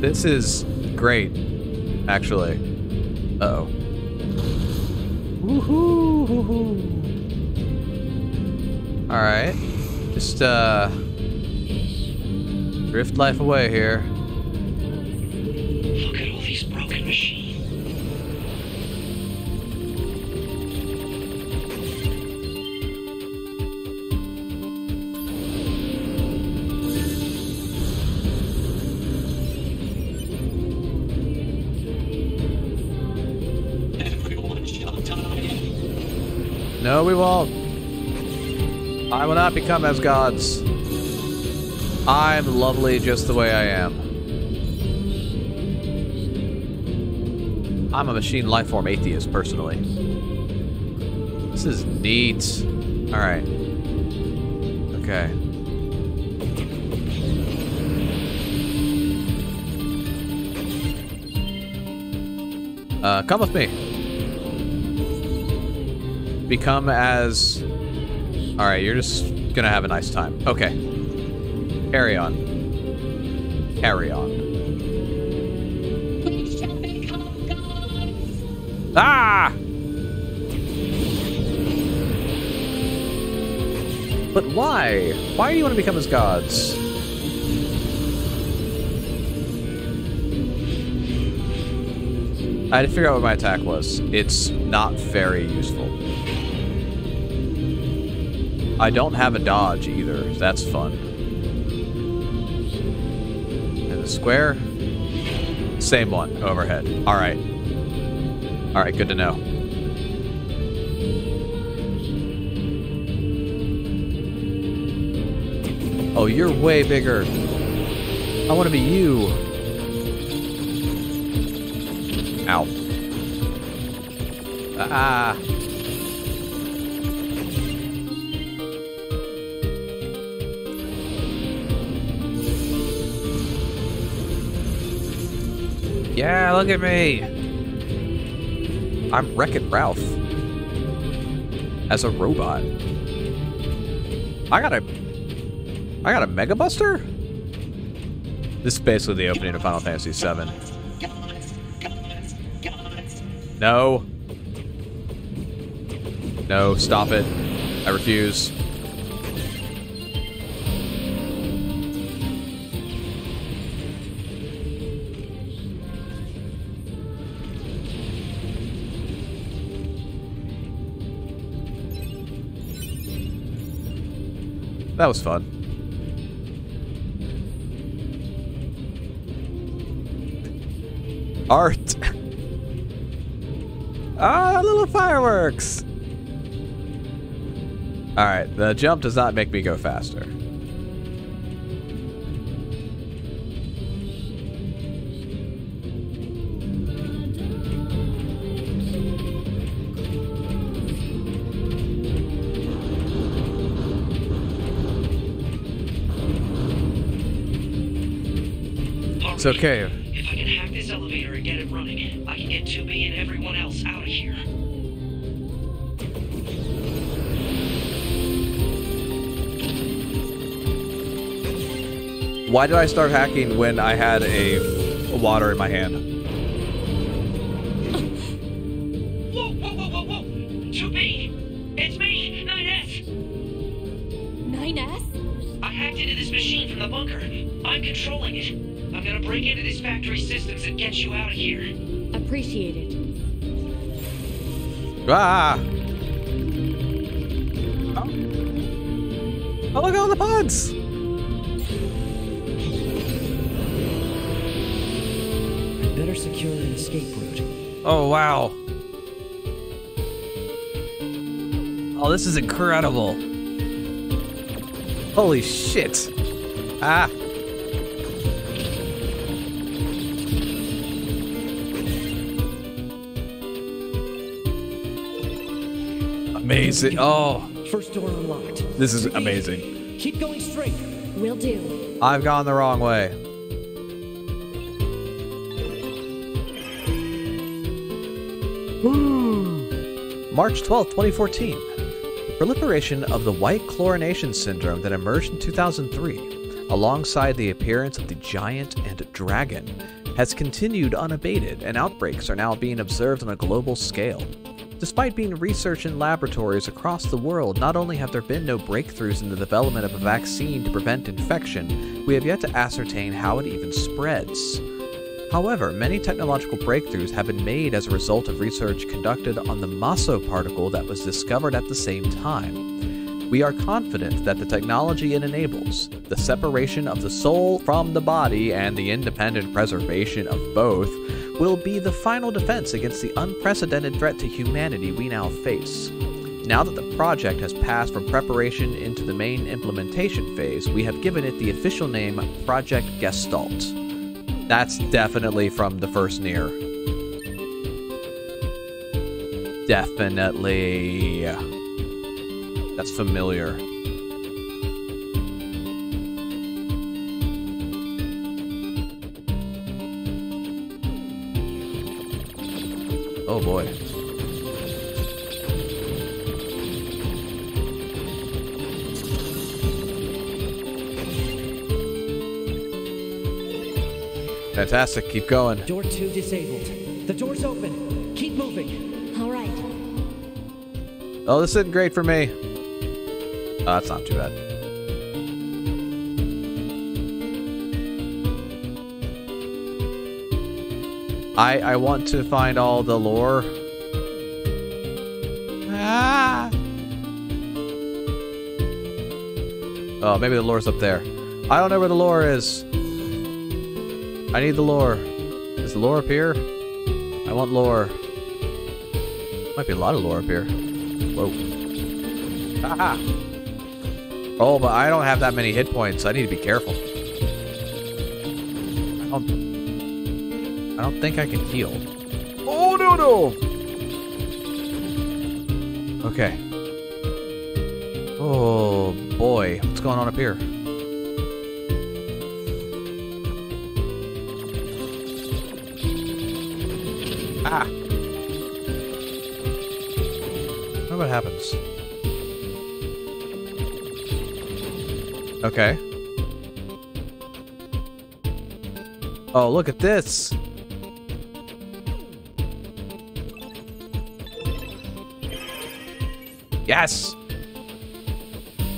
This is great, actually. Uh oh. Woohoo! Woohoo! All right, just uh, drift life away here. Look at all these broken machines. No, we won't. I will not become as gods. I'm lovely just the way I am. I'm a machine lifeform atheist, personally. This is neat. All right. Okay. Uh, come with me. Become as... Alright, you're just gonna have a nice time. Okay. Carry on. Carry on. We shall become gods. Ah! But why? Why do you want to become as gods? I had to figure out what my attack was. It's not very useful. I don't have a dodge either. That's fun. And the square? Same one. Overhead. Alright. Alright, good to know. Oh, you're way bigger. I want to be you. Ow. Ah. Yeah, look at me. I'm Wreck-It Ralph. As a robot. I got a... I got a Mega Buster? This is basically the opening of Final Fantasy seven. No. No, stop it. I refuse. That was fun. Art. Ah, little fireworks. All right, the jump does not make me go faster. It's okay. If I can hack this elevator and get it running, I can get two B and everyone else out of here. Why did I start hacking when I had a, a water in my hand? Whoa, whoa, whoa, whoa, whoa! two B! It's me, nine S! nine S? I hacked into this machine from the bunker. I'm controlling it. I'm gonna break into this factory systems and get you out of here. Appreciate it. Ah! Oh, oh look at all the pods! Secure an escape route. Oh wow. Oh, this is incredible. Holy shit. Ah. Amazing. Oh. First door unlocked. This is amazing. Keep going straight. Will do. I've gone the wrong way. March twelfth, twenty fourteen. The proliferation of the white chlorination syndrome that emerged in two thousand three, alongside the appearance of the giant and dragon, has continued unabated, and outbreaks are now being observed on a global scale. Despite being researched in laboratories across the world, not only have there been no breakthroughs in the development of a vaccine to prevent infection, we have yet to ascertain how it even spreads. However, many technological breakthroughs have been made as a result of research conducted on the Maso particle that was discovered at the same time. We are confident that the technology it enables, the separation of the soul from the body and the independent preservation of both, will be the final defense against the unprecedented threat to humanity we now face. Now that the project has passed from preparation into the main implementation phase, we have given it the official name Project Gestalt. That's definitely from the first Nier. Definitely. That's familiar. Oh boy. Fantastic, keep going. Door two disabled. The door's open. Keep moving. All right. Oh, this isn't great for me. Oh, that's not too bad. I I want to find all the lore. Ah. Oh, maybe the lore's up there. I don't know where the lore is. I need the lore. Is the lore up here? I want lore. Might be a lot of lore up here. Whoa. Haha. Oh, but I don't have that many hit points. I need to be careful. I don't, I don't think I can heal. Oh, no, no! Okay. Oh, boy. What's going on up here? Ah. I don't know what happens. Okay. Oh, look at this. Yes.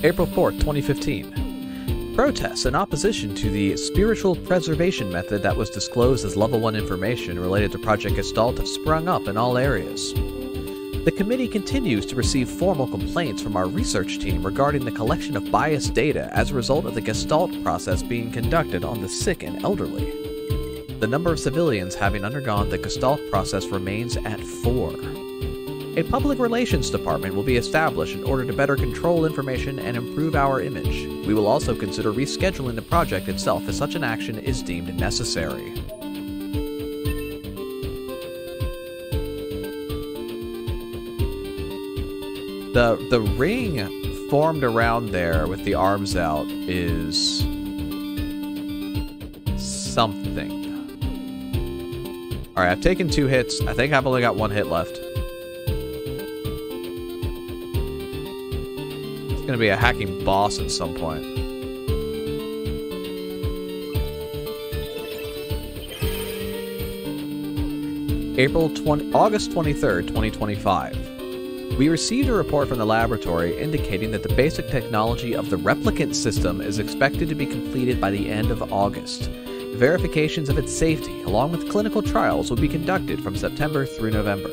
April fourth, twenty fifteen. Protests in opposition to the spiritual preservation method that was disclosed as level one information related to Project Gestalt have sprung up in all areas. The committee continues to receive formal complaints from our research team regarding the collection of biased data as a result of the Gestalt process being conducted on the sick and elderly. The number of civilians having undergone the Gestalt process remains at four. A public relations department will be established in order to better control information and improve our image. We will also consider rescheduling the project itself if such an action is deemed necessary. The, the ring formed around there with the arms out is something. Alright, I've taken two hits. I think I've only got one hit left. It's gonna be a hacking boss at some point. April twenty August twenty-third, twenty twenty-five. We received a report from the laboratory indicating that the basic technology of the replicant system is expected to be completed by the end of August. Verifications of its safety, along with clinical trials, will be conducted from September through November.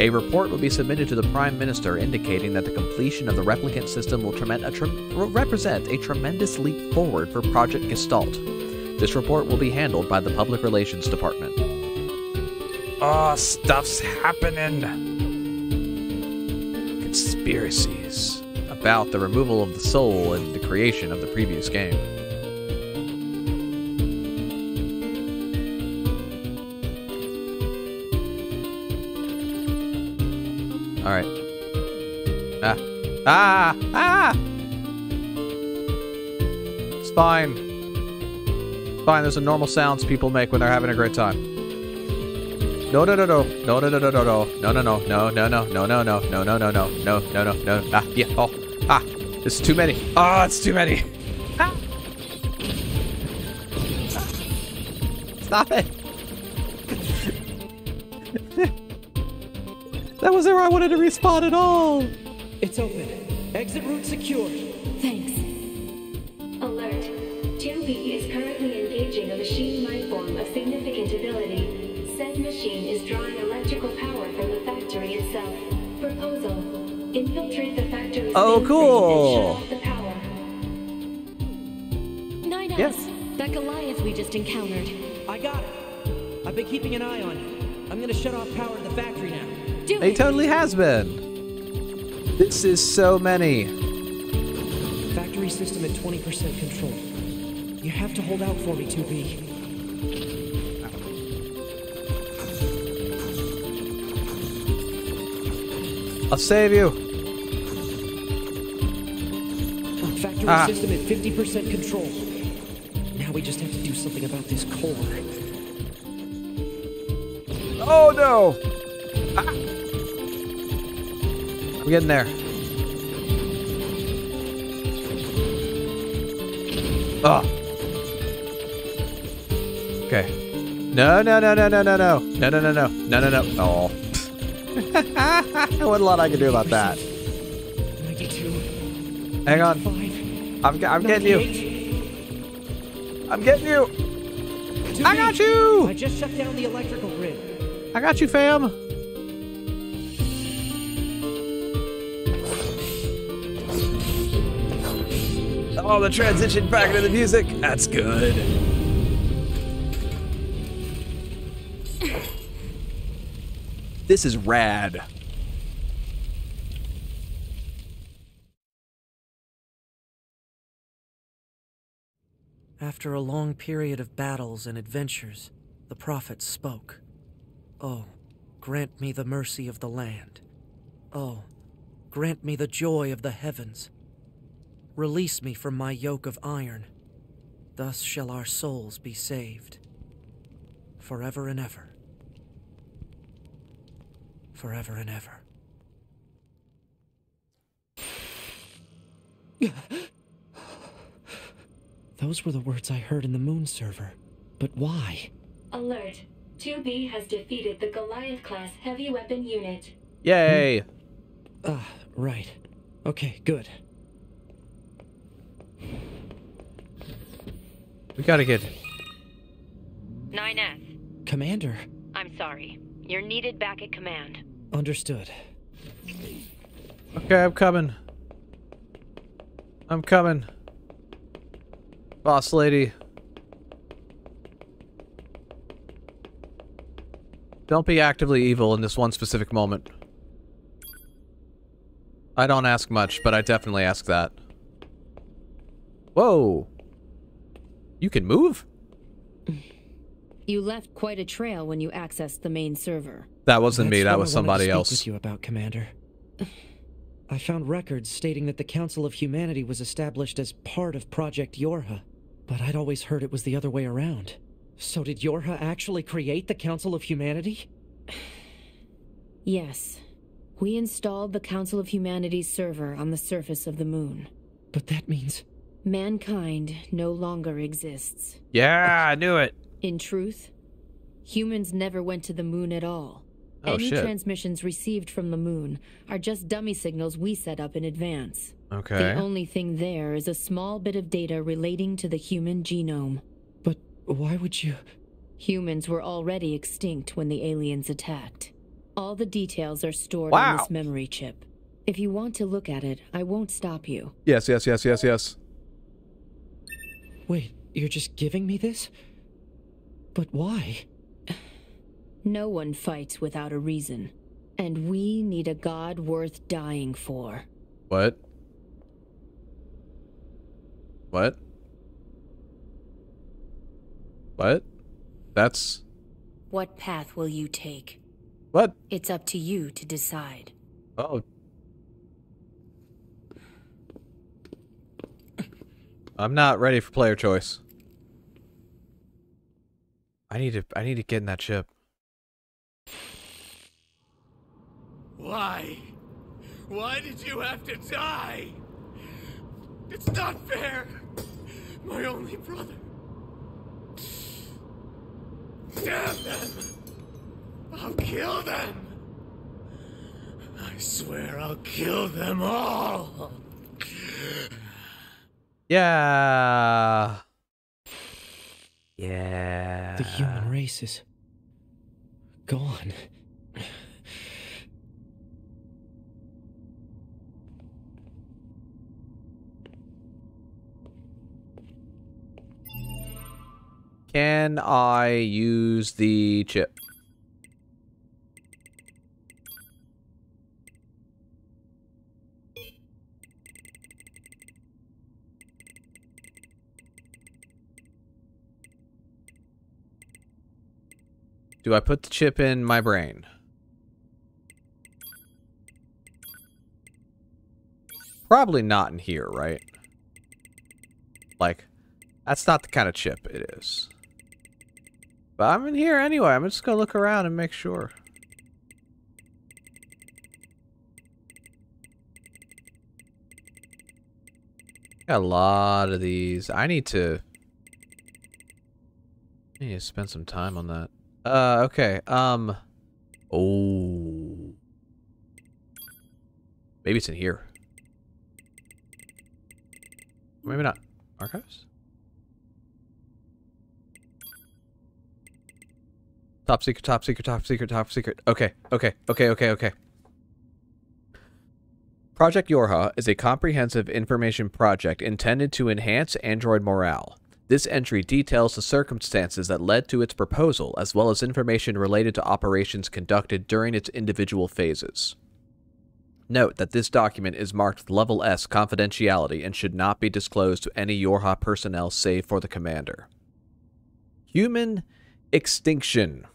A report will be submitted to the Prime Minister indicating that the completion of the replicant system will a tre represent a tremendous leap forward for Project Gestalt. This report will be handled by the Public Relations Department. Oh, stuff's happening! Conspiracies about the removal of the soul and the creation of the previous game. Alright. Ah. Ah! Ah! It's fine. It's fine, those are normal sounds people make when they're having a great time. No no no no no no no no no no no no no no no no no no no no no no no no no no ah yeah oh ah it's too many ah it's too many ah stop it. That wasn't where I wanted to respawn at all. It's open. Exit route secured. Thanks. Alert. Tim B is currently engaging a machine life form of significant ability. Said machine is drawing electrical power from the factory itself. Proposal: infiltrate the factory's oh, cool. and shut off the power. Nine yes. Hours. That Goliath we just encountered. I got it. I've been keeping an eye on you. I'm gonna shut off power to the factory now. Do he it. Totally has been. This is so many. Factory system at twenty percent control. You have to hold out for me, two B. I'll save you. Factory ah. system at fifty percent control. Now we just have to do something about this core. Oh no! Ah. I'm getting there. Oh. Okay. No, no, no, no, no, no, no. No, no, no, no. No, no, no. Oh. What a lot I can do about that. Hang on. I'm, I'm getting you. I'm getting you. I got you. I just shut down the electrical grid. I got you, fam. Oh, the transition back into the music. That's good. This is rad. After a long period of battles and adventures, the prophet spoke. Oh, grant me the mercy of the land. Oh, grant me the joy of the heavens. Release me from my yoke of iron. Thus shall our souls be saved. Forever and ever. Forever and ever. Those were the words I heard in the moon server, but why? Alert. two B has defeated the Goliath-class heavy weapon unit. Yay! Ah, hmm. uh, right. Okay, good. We gotta get... nine F. Commander. I'm sorry. You're needed back at command. Understood. Okay, I'm coming. I'm coming. Boss lady. Don't be actively evil in this one specific moment. I don't ask much, but I definitely ask that. Whoa. You can move? You left quite a trail when you accessed the main server. That wasn't That's me, that was somebody else. I wanted to speak with you about, Commander. I found records stating that the Council of Humanity was established as part of Project Yorha, but I'd always heard it was the other way around. So did Yorha actually create the Council of Humanity? Yes. We installed the Council of Humanity's server on the surface of the moon. But that means... mankind no longer exists. Yeah, I knew it. In truth, humans never went to the moon at all. Oh, Any shit. transmissions received from the moon are just dummy signals we set up in advance. Okay. The only thing there is a small bit of data relating to the human genome. But why would you... Humans were already extinct when the aliens attacked. All the details are stored wow. on this memory chip. If you want to look at it, I won't stop you. Yes, yes, yes, yes, yes. Wait, you're just giving me this? But why? No one fights without a reason. And we need a god worth dying for. What? What? What? That's... What path will you take? What? It's up to you to decide. Uh-oh. I'm not ready for player choice. I need to I need to get in that ship. Why? Why did you have to die? It's not fair. My only brother. Damn them. I'll kill them. I swear I'll kill them all. Yeah. Yeah. The human race is gone. Can I use the chip? Do I put the chip in my brain? Probably not in here, right? Like, that's not the kind of chip it is. But I'm in here anyway. I'm just gonna look around and make sure. Got a lot of these. I need to... I need to spend some time on that. Uh, okay, um, oh, maybe it's in here. Maybe not. Archives? Top secret, top secret, top secret, top secret. Okay, okay, okay, okay, okay. Project Yorha is a comprehensive information project intended to enhance android morale. This entry details the circumstances that led to its proposal, as well as information related to operations conducted during its individual phases. Note that this document is marked Level S Confidentiality and should not be disclosed to any Yorha personnel save for the commander. Human extinction.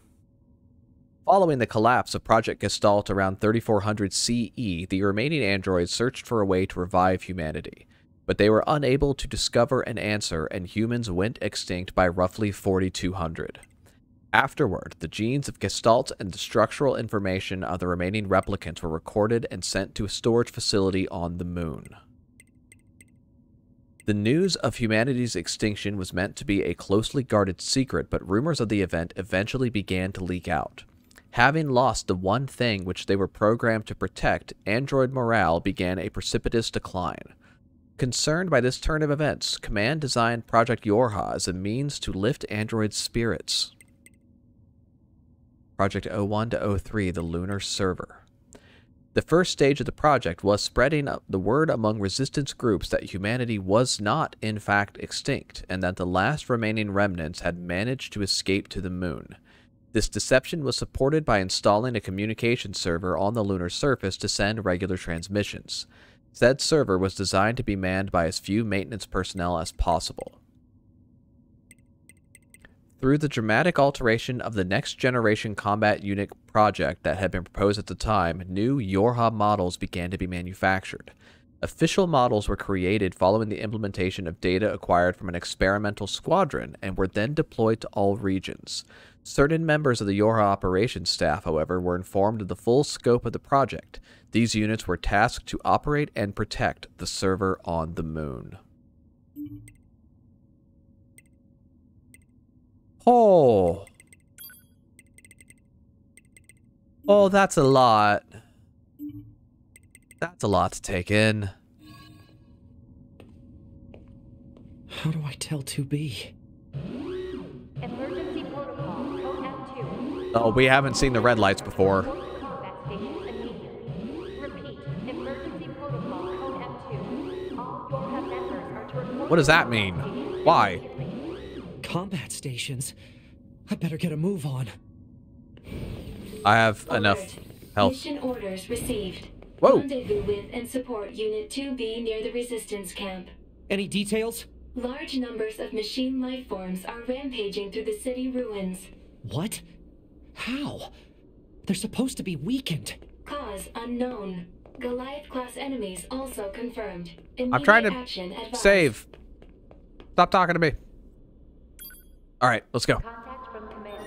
Following the collapse of Project Gestalt around thirty-four hundred C E, the remaining androids searched for a way to revive humanity. But they were unable to discover an answer, and humans went extinct by roughly forty-two hundred. Afterward, the genes of Gestalt and the structural information of the remaining replicants were recorded and sent to a storage facility on the moon. The news of humanity's extinction was meant to be a closely guarded secret, but rumors of the event eventually began to leak out. Having lost the one thing which they were programmed to protect, android morale began a precipitous decline. Concerned by this turn of events, Command designed Project Yorha as a means to lift android spirits. Project oh one to oh three, the Lunar Server. The first stage of the project was spreading the word among resistance groups that humanity was not, in fact, extinct, and that the last remaining remnants had managed to escape to the moon. This deception was supported by installing a communication server on the lunar surface to send regular transmissions. Said server was designed to be manned by as few maintenance personnel as possible. Through the dramatic alteration of the Next Generation Combat Unit project that had been proposed at the time, new Yorha models began to be manufactured. Official models were created following the implementation of data acquired from an experimental squadron and were then deployed to all regions. Certain members of the Yorha operations staff, however, were informed of the full scope of the project. These units were tasked to operate and protect the server on the moon. Oh. Oh, that's a lot. That's a lot to take in. How do I tell two B? Emergency protocol, code out two. Oh, we haven't seen the red lights before. Repeat, emergency protocol, code out two. All Yorha members are to report. What does that mean? Why? Combat stations. I better get a move on. I have enough health. Mission orders received. Whoa. Rendezvous with and support Unit two B near the resistance camp. Any details? Large numbers of machine life forms are rampaging through the city ruins. What? How? They're supposed to be weakened. Cause unknown. Goliath-class enemies also confirmed. Immediate I'm trying to save. Stop talking to me. All right, let's go. Contact from command.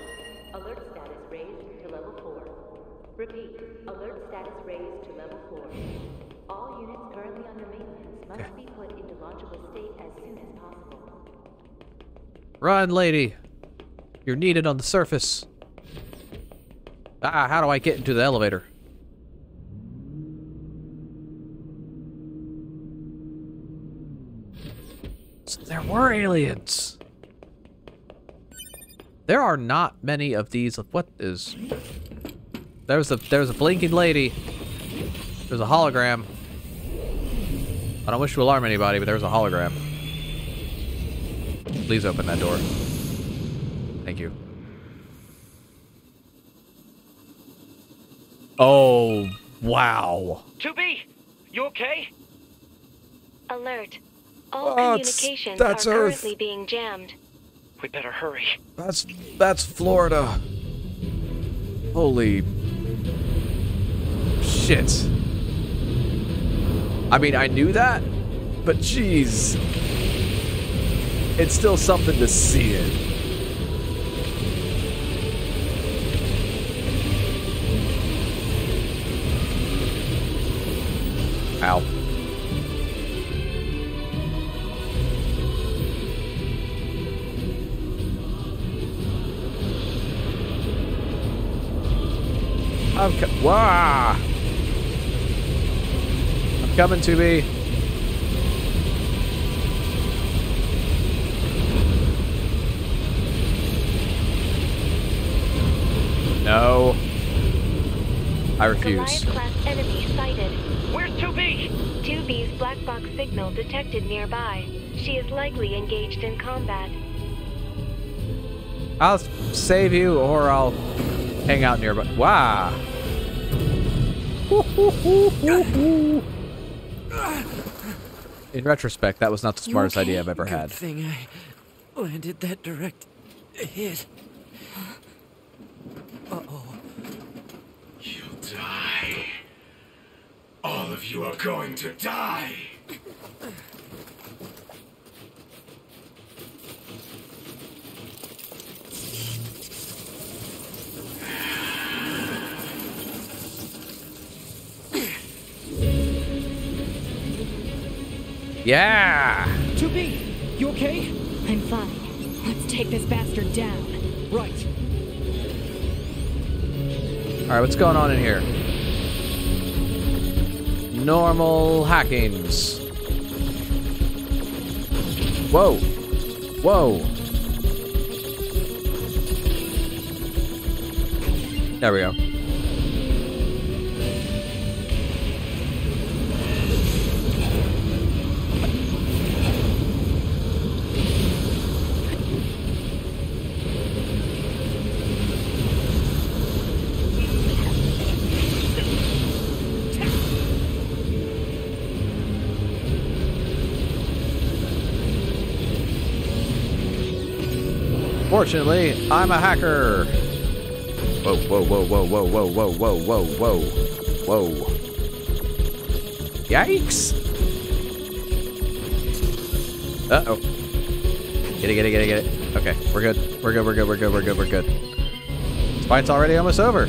Alert status raised to level four. Repeat. Alert status raised to level four. All units currently under maintenance must be put into launchable state as soon as possible. Run, lady. You're needed on the surface. Ah, how do I get into the elevator? So there were aliens. There are not many of these. What is... There's a there's a blinking lady. There's a hologram. I don't wish to alarm anybody, but there's a hologram. Please open that door. Thank you. Oh wow. two B, you okay? Alert. All oh, communications that's, that's are Earth. currently being jammed. We better hurry. That's that's Florida. Holy shit. I mean, I knew that, but jeez. It's still something to see it. Ow. I'm co- Wah! I'm coming to me. No. I refuse. Goliath-class enemy sighted. Where's two B? two B's black box signal detected nearby. She is likely engaged in combat. I'll save you or I'll hang out nearby. Wow. In retrospect, that was not the smartest okay? idea I've ever Good had. Thing I landed that direct hit. Uh-oh. You'll die. All of you are going to die. Yeah! two B, you okay? I'm fine. Let's take this bastard down. Right. Alright, what's going on in here? Normal hackings. Whoa. Whoa. There we go. Fortunately, I'm a hacker. Whoa, whoa, whoa, whoa, whoa, whoa, whoa, whoa, whoa, whoa, whoa. Yikes! Uh-oh. Get it, get it, get it, get it. Okay, we're good. We're good, we're good, we're good, we're good, we're good. Fight's already almost over.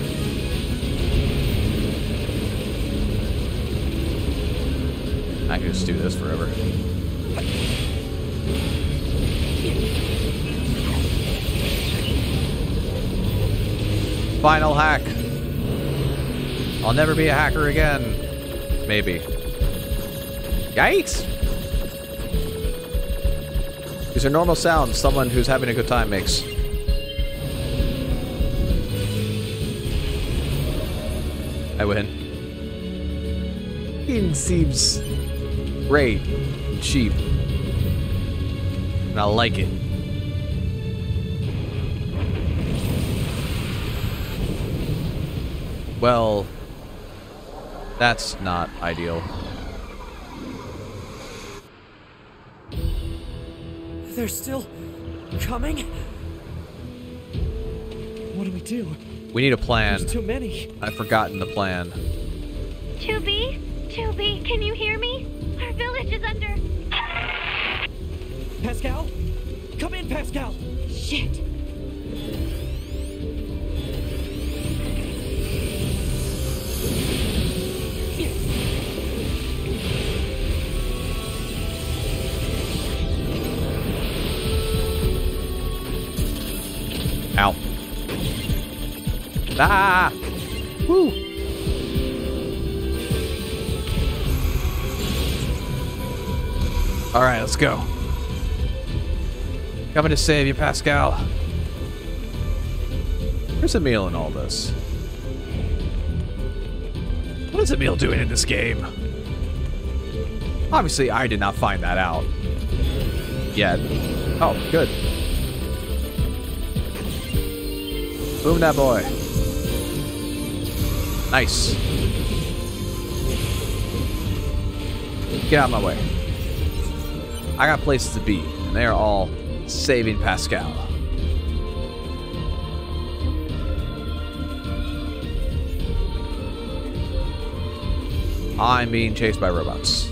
I can just do this forever. Final hack. I'll never be a hacker again. Maybe. Yikes! These are normal sounds someone who's having a good time makes. I win. It seems great and cheap. And I like it. Well, that's not ideal. They're still coming? What do we do? We need a plan. There's too many. I've forgotten the plan. two B? two B, can you hear me? Our village is under... Pascal? Come in, Pascal! Shit. Ow. Ah! Woo! Alright, let's go. Coming to save you, Pascal. Where's Emil in all this? What is Emil doing in this game? Obviously, I did not find that out yet. Oh, good. Boom that boy. Nice. Get out of my way. I got places to be, and they are all saving Pascal. I'm being chased by robots.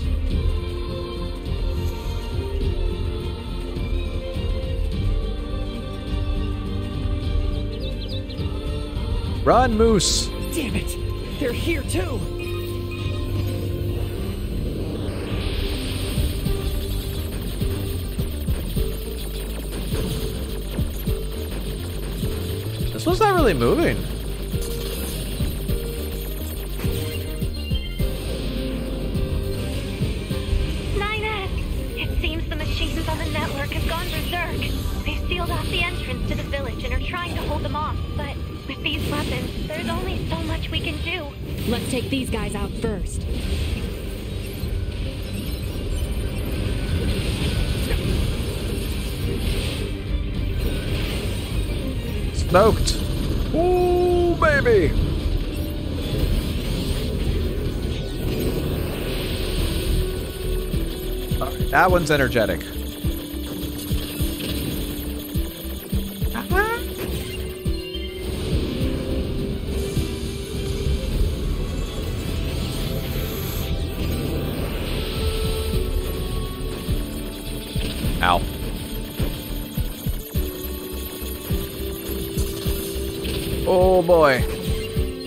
Run, Moose! Damn it! They're here too! This one's not really moving. nine X! It seems the machines on the network have gone berserk. They've sealed off the entrance to the village and are trying to hold them off, but... with these weapons, there's only so much we can do. Let's take these guys out first. Smoked. Ooh, baby. Okay, that one's energetic. Ow. Oh boy.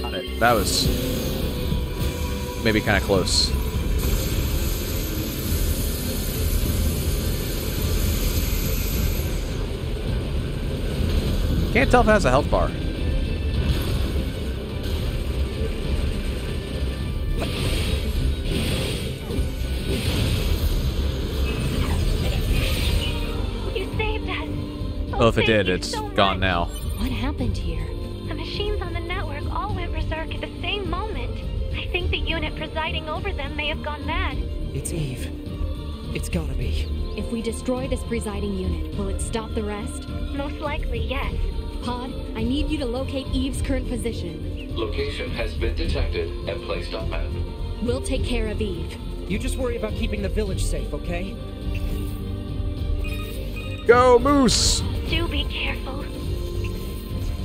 Got it. That was maybe kind of close. Can't tell if it has a health bar. Oh, if it did, it's gone now. What happened here? The machines on the network all went berserk at the same moment. I think the unit presiding over them may have gone mad. It's Eve. It's gotta be. If we destroy this presiding unit, will it stop the rest? Most likely, yes. Pod, I need you to locate Eve's current position. Location has been detected and placed on map. We'll take care of Eve. You just worry about keeping the village safe, okay? Go, Moose! Do be careful.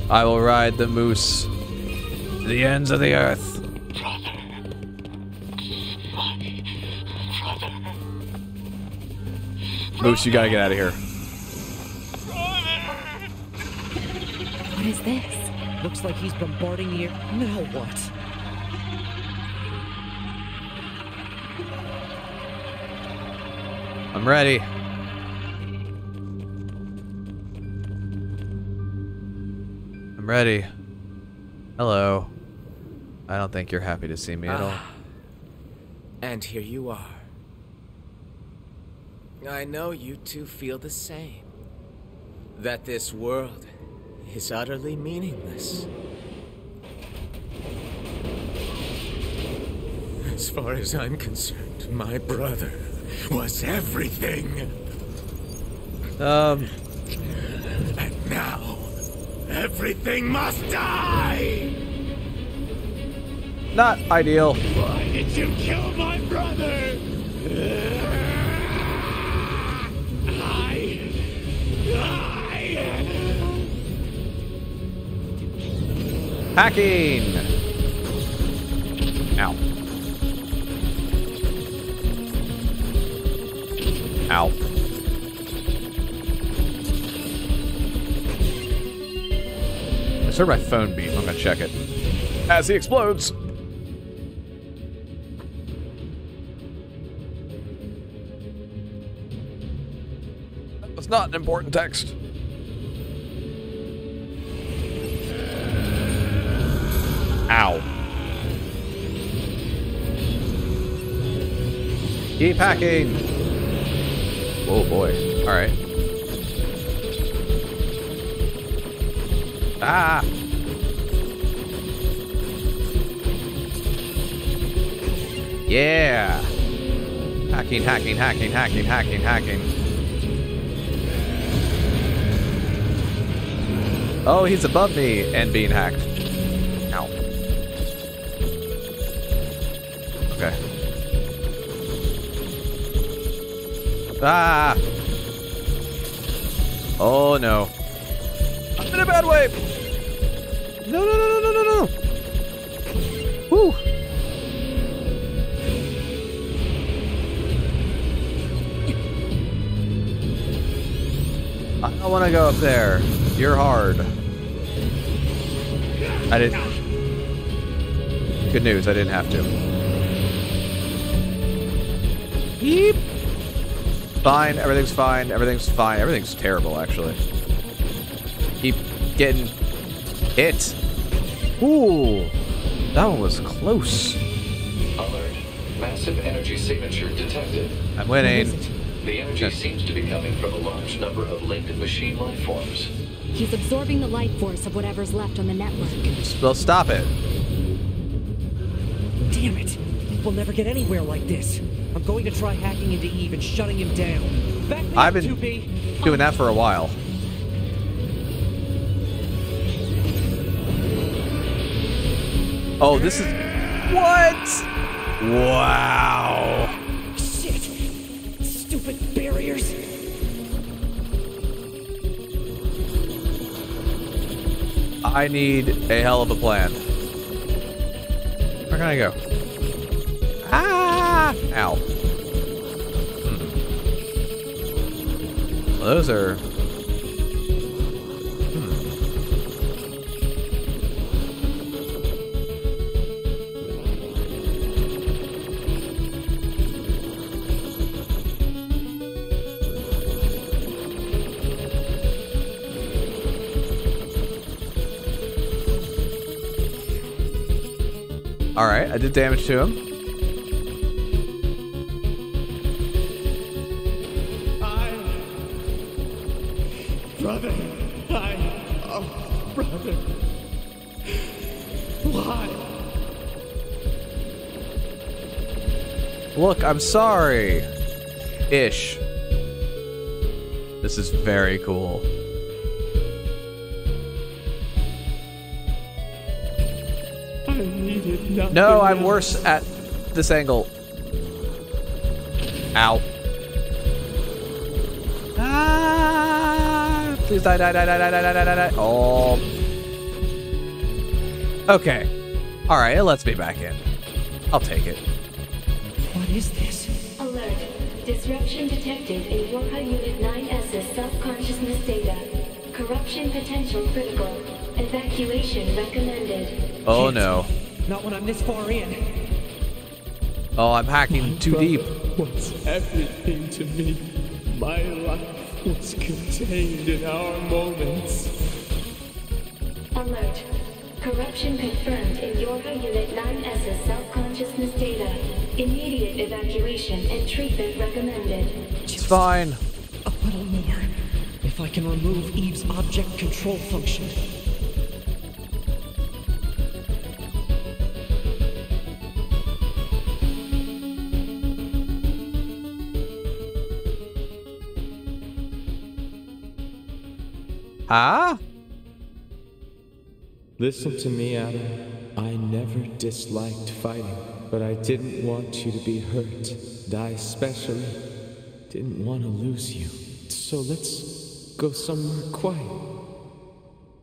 I will ride the moose to the ends of the earth. Brother. My brother. Moose, you gotta get out of here. What is this? Looks like he's bombarding the air. Now what? I'm ready. I'm ready. Hello. I don't think you're happy to see me at all. Ah, and here you are. I know you two feel the same. That this world is utterly meaningless. As far as I'm concerned, my brother was everything. Um. And now, everything must die! Not ideal. Why did you kill my brother? I... I... Hacking! Ow. Ow. I heard my phone beep. I'm gonna check it. As he explodes! It's not an important text. Ow. Keep hacking. Oh boy. Alright. Ah. Yeah. Hacking, hacking, hacking, hacking, hacking, hacking. Oh, he's above me and being hacked. Ow. Okay. Ah! Oh no. I'm in a bad way! No, no, no, no, no, no, no! Woo! I don't want to go up there. You're hard. I didn't. Good news, I didn't have to. Beep. Fine, everything's fine, everything's fine. Everything's terrible, actually. Keep getting hit. Ooh, that one was close. Alert. Massive energy signature detected. I'm winning. The energy yes. seems to be coming from a large number of linked machine life forms. He's absorbing the life force of whatever's left on the network. Well, stop it. Damn it. We'll never get anywhere like this. I'm going to try hacking into Eve and shutting him down. Back I've been two B. Doing that for a while. Oh, this is... What? Wow. Shit. Stupid barriers. I need a hell of a plan. Where can I go? Ah! Ow. Hmm. Well, those are... Alright, I did damage to him. I... Brother. I... Oh, brother. Why? Look, I'm sorry. Ish. This is very cool. No, I'm worse at this angle. Ow. Ah, please die, die, die, die, die, die, die, die, die. Oh. Okay. All right, it lets me back in. I'll take it. What is this? Alert. Disruption detected in Yorha Unit nine S's self-consciousness data. Corruption potential critical. Evacuation recommended. Oh no. Not when I'm this far in. Oh, I'm hacking my too deep. Was everything to me. My life was contained in our moments. Alert. Corruption confirmed in Yorha Unit nine S's self-consciousness data. Immediate evacuation and treatment recommended. It's fine. A little more. If I can remove Eve's object control function. Huh? Listen to me, Adam. I never disliked fighting, but I didn't want you to be hurt. Die specially. Didn't want to lose you. So let's go somewhere quiet.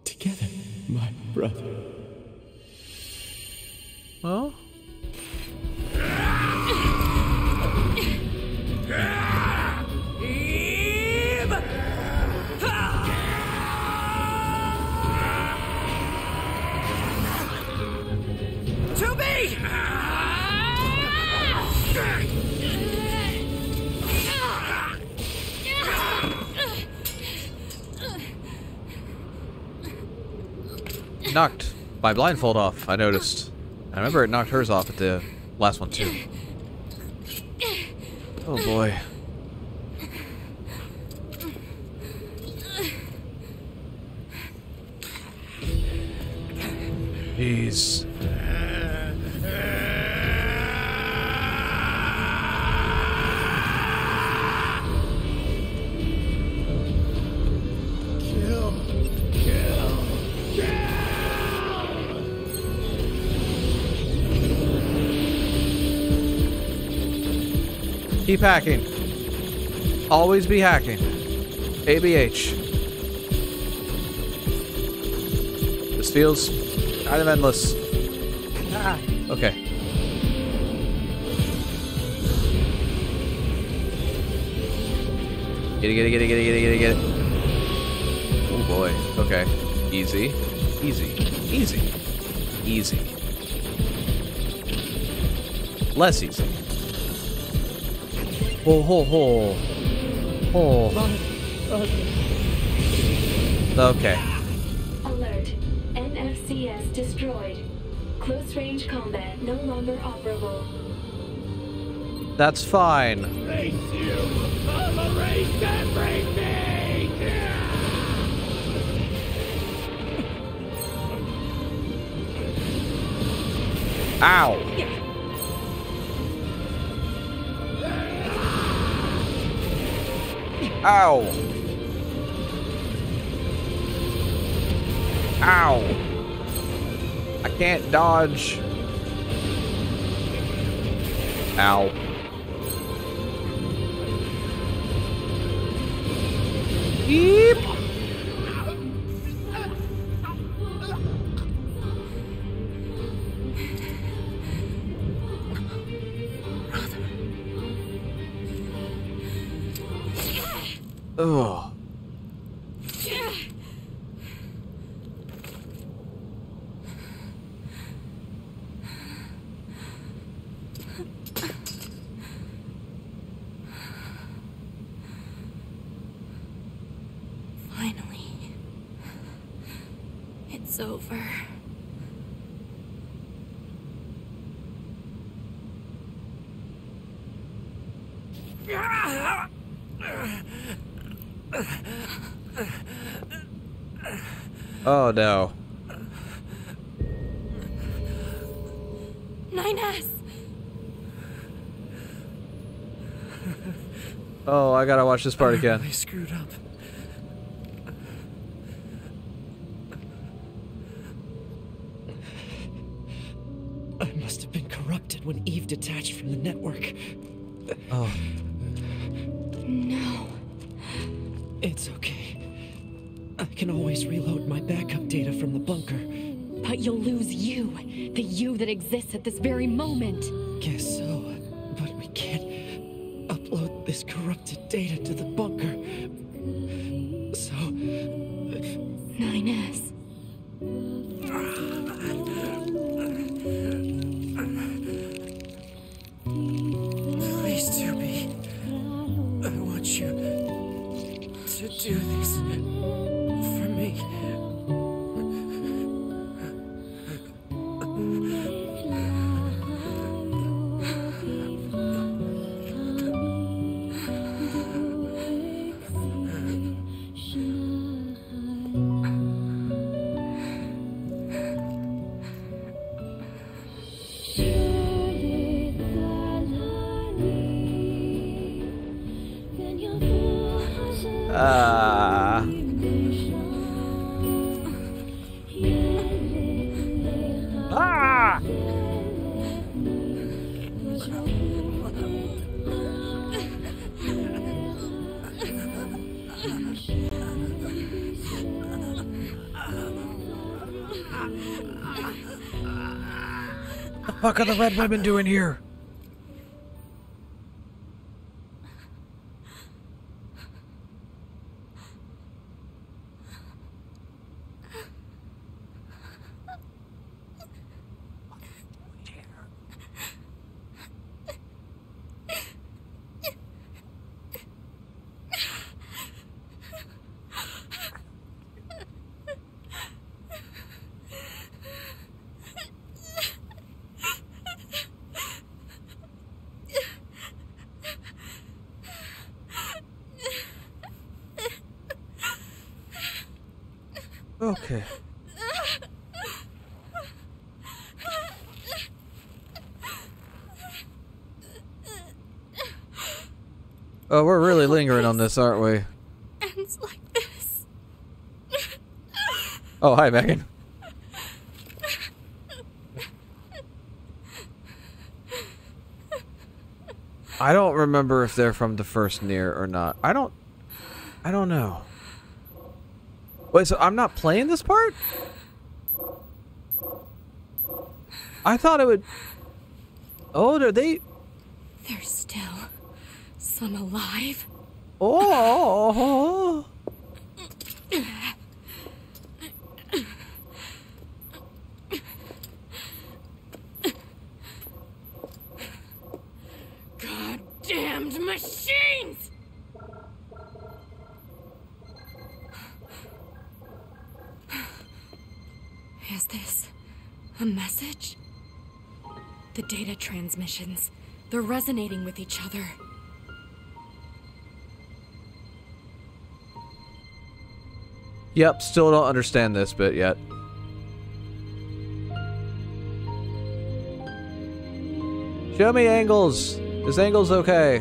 Together, my brother. Well? Knocked my blindfold off, I noticed. I remember it knocked hers off at the last one too. Oh boy. Jeez. Keep hacking. Always be hacking. A B H. This feels kind of endless. Ah, okay. Get it, get it, get it, get it, get it, get it. Oh boy. Okay. Easy. Easy. Easy. Easy. Less easy. Ho ho ho. Oh. Okay. Alert. N F C S destroyed. Close range combat no longer operable. That's fine. Race you. I'm a race everything. Ow. Ow! Ow! I can't dodge. Ow. Yeep! Oh. Finally, it's over. Oh no. nine S. Oh, I gotta watch this part again. I screwed up. I must have been corrupted when Eve detached from the network. Oh. No. It's okay. I can always reload my backup data from the bunker. But you'll lose you. The you that exists at this very moment. Guess so. But we can't upload this directed data to the bunker. So... nine S. Please, Tubi. I want you to do this for me. What are the red women doing here? Okay. Oh, we're really lingering on this, aren't we? Ends like this. Oh, hi, Megan. I don't remember if they're from the first Nier or not. I don't. I don't know. Wait, so I'm not playing this part? I thought it would... Oh, are they... They're still... some alive. Oh! God-damned machines! Is this a message? The data transmissions, they're resonating with each other. Yep, still don't understand this bit yet. Show me angles. Is angles okay?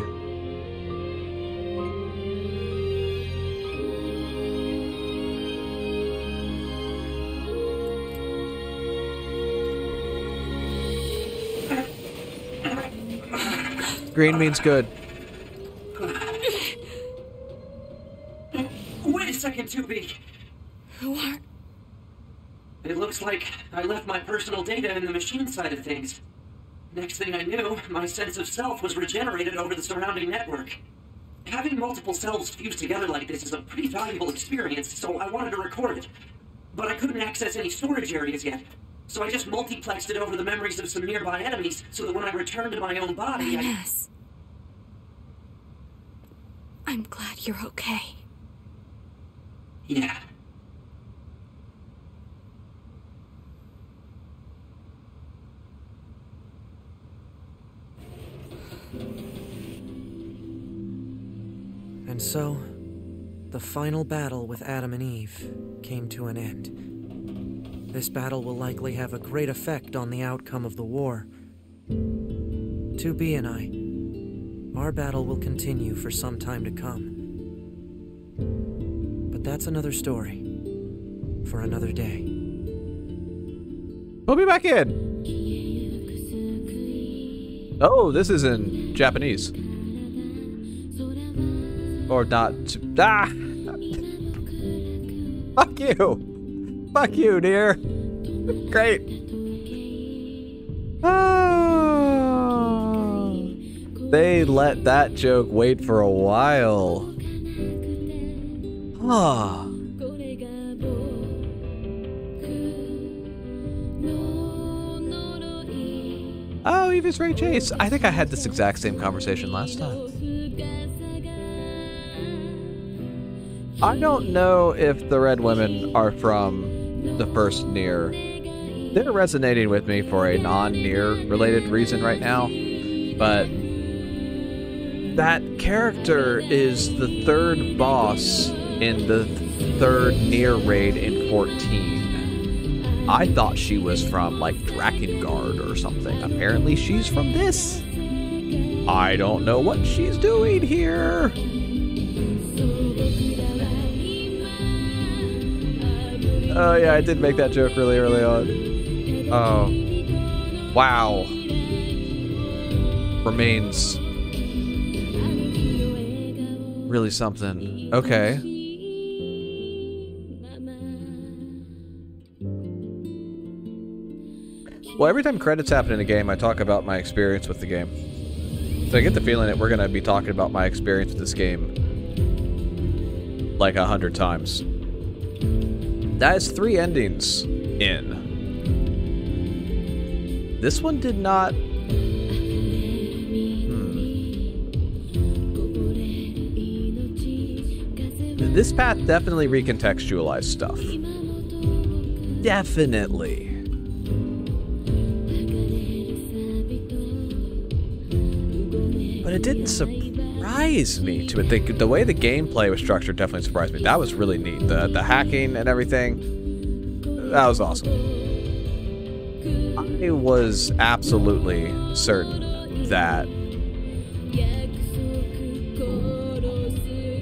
Green means good. Wait a second, two B. Who are... It looks like I left my personal data in the machine side of things. Next thing I knew, my sense of self was regenerated over the surrounding network. Having multiple selves fused together like this is a pretty valuable experience, so I wanted to record it. But I couldn't access any storage areas yet. So I just multiplexed it over the memories of some nearby enemies, so that when I returned to my own body, yes. I... I'm glad you're okay. Yeah. And so, the final battle with Adam and Eve came to an end. This battle will likely have a great effect on the outcome of the war. two B and I, our battle will continue for some time to come. But that's another story for another day. We'll be back in. Oh, this is in Japanese. Or not. Ah! Fuck you! Fuck you, dear. Great. Oh. They let that joke wait for a while. Ah. Oh, Evis Ray Chase. I think I had this exact same conversation last time. I don't know if the Red Women are from the first Nier. They're resonating with me for a non-Nier related reason right now, but that character is the third boss in the third Nier raid in fourteen. I thought she was from, like, Drakengard or something. Apparently she's from this. I don't know what she's doing here. Oh, yeah, I did make that joke really early on. Oh. Wow. Remains. Really something. Okay. Well, every time credits happen in a game, I talk about my experience with the game. So I get the feeling that we're going to be talking about my experience with this game like a hundred times. That is three endings in. This one did not... Hmm. This path definitely recontextualized stuff. Definitely. But it didn't surprise me to it. The, the way the gameplay was structured definitely surprised me. That was really neat. The, the hacking and everything, that was awesome. I was absolutely certain that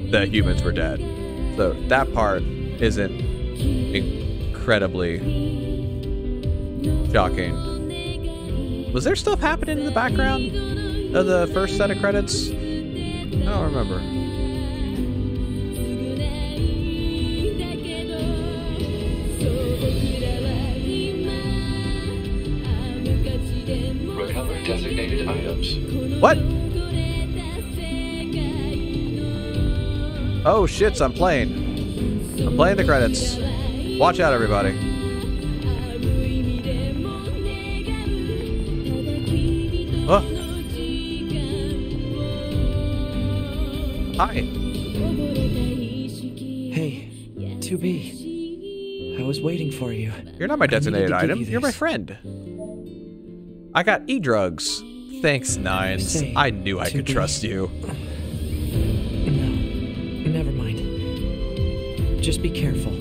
the humans were dead. So that part isn't incredibly shocking. Was there stuff happening in the background? Of the first set of credits? I don't remember. Recover designated items. What? Oh shits, I'm playing. I'm playing the credits. Watch out, everybody. Hi. Hey, two B. I was waiting for you. You're not my designated item. You You're my friend. I got e-drugs. Thanks, Nines. Say, I knew I could trust you. No, never mind. Just be careful.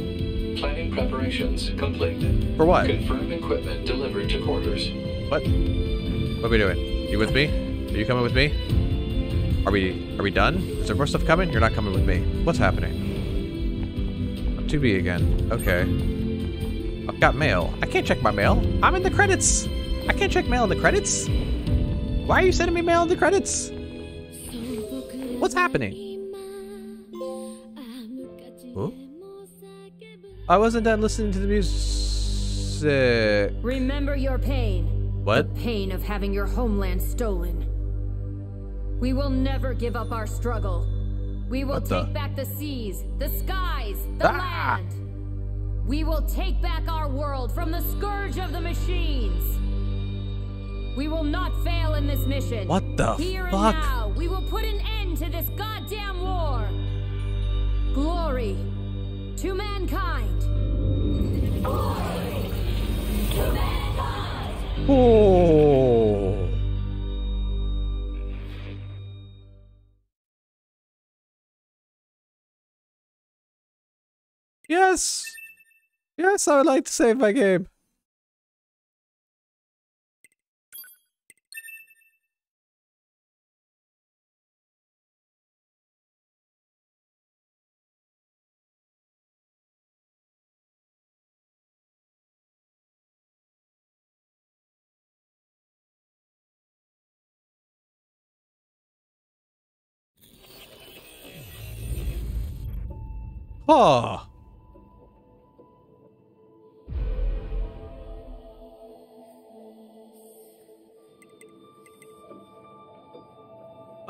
Planning preparations complete. For what? Confirm equipment delivered to quarters. What? What are we doing? You with me? Are you coming with me? Are we, are we done? Is there more stuff coming? You're not coming with me. What's happening? I'm two B again. Okay. I've got mail. I can't check my mail. I'm in the credits. I can't check mail in the credits. Why are you sending me mail in the credits? What's happening? Ooh. I wasn't done listening to the music. Remember your pain. What? The pain of having your homeland stolen. We will never give up our struggle. We will take back the seas, the skies, the ah! land. We will take back our world from the scourge of the machines. We will not fail in this mission. What the Here fuck? And now, we will put an end to this goddamn war. Glory to mankind. Glory to mankind. Oh. Yes! Yes, I would like to save my game. Oh.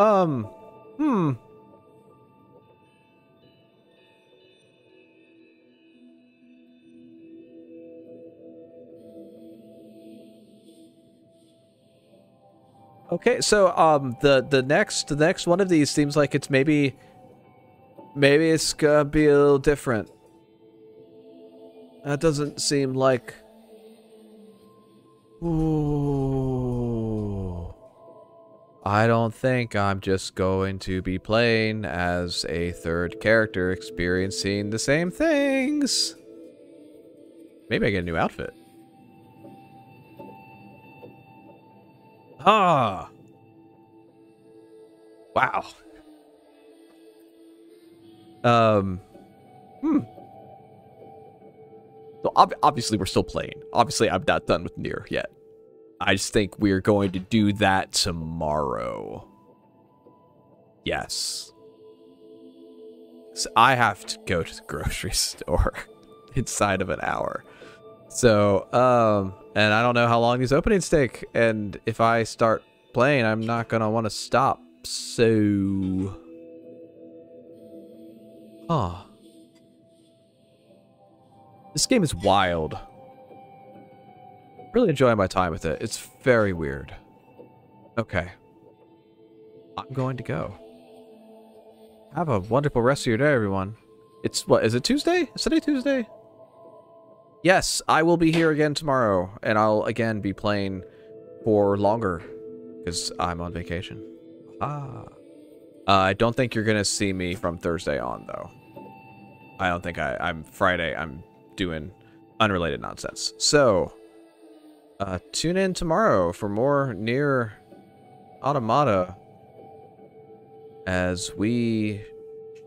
Um, hmm. Okay, so um, the the next the next one of these seems like it's maybe maybe it's gonna be a little different. That doesn't seem like. Ooh, I don't think I'm just going to be playing as a third character, experiencing the same things. Maybe I get a new outfit. Ah! Wow. Um. Hmm. So ob obviously we're still playing. Obviously I'm not done with Nier yet. I just think we're going to do that tomorrow. Yes. So I have to go to the grocery store inside of an hour. So, um, and I don't know how long these openings take, and if I start playing, I'm not going to want to stop, so... Huh. This game is wild. Really enjoying my time with it. It's very weird. Okay. I'm going to go. Have a wonderful rest of your day, everyone. It's, what, is it Tuesday? Is today Tuesday? Yes, I will be here again tomorrow, and I'll again be playing for longer, because I'm on vacation. Ah. Uh, I don't think you're going to see me from Thursday on, though. I don't think I... I'm Friday, I'm doing unrelated nonsense. So, uh, tune in tomorrow for more Nier Automata as we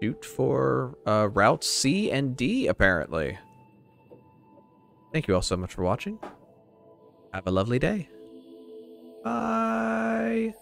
shoot for uh, Route C and D, apparently. Thank you all so much for watching. Have a lovely day. Bye.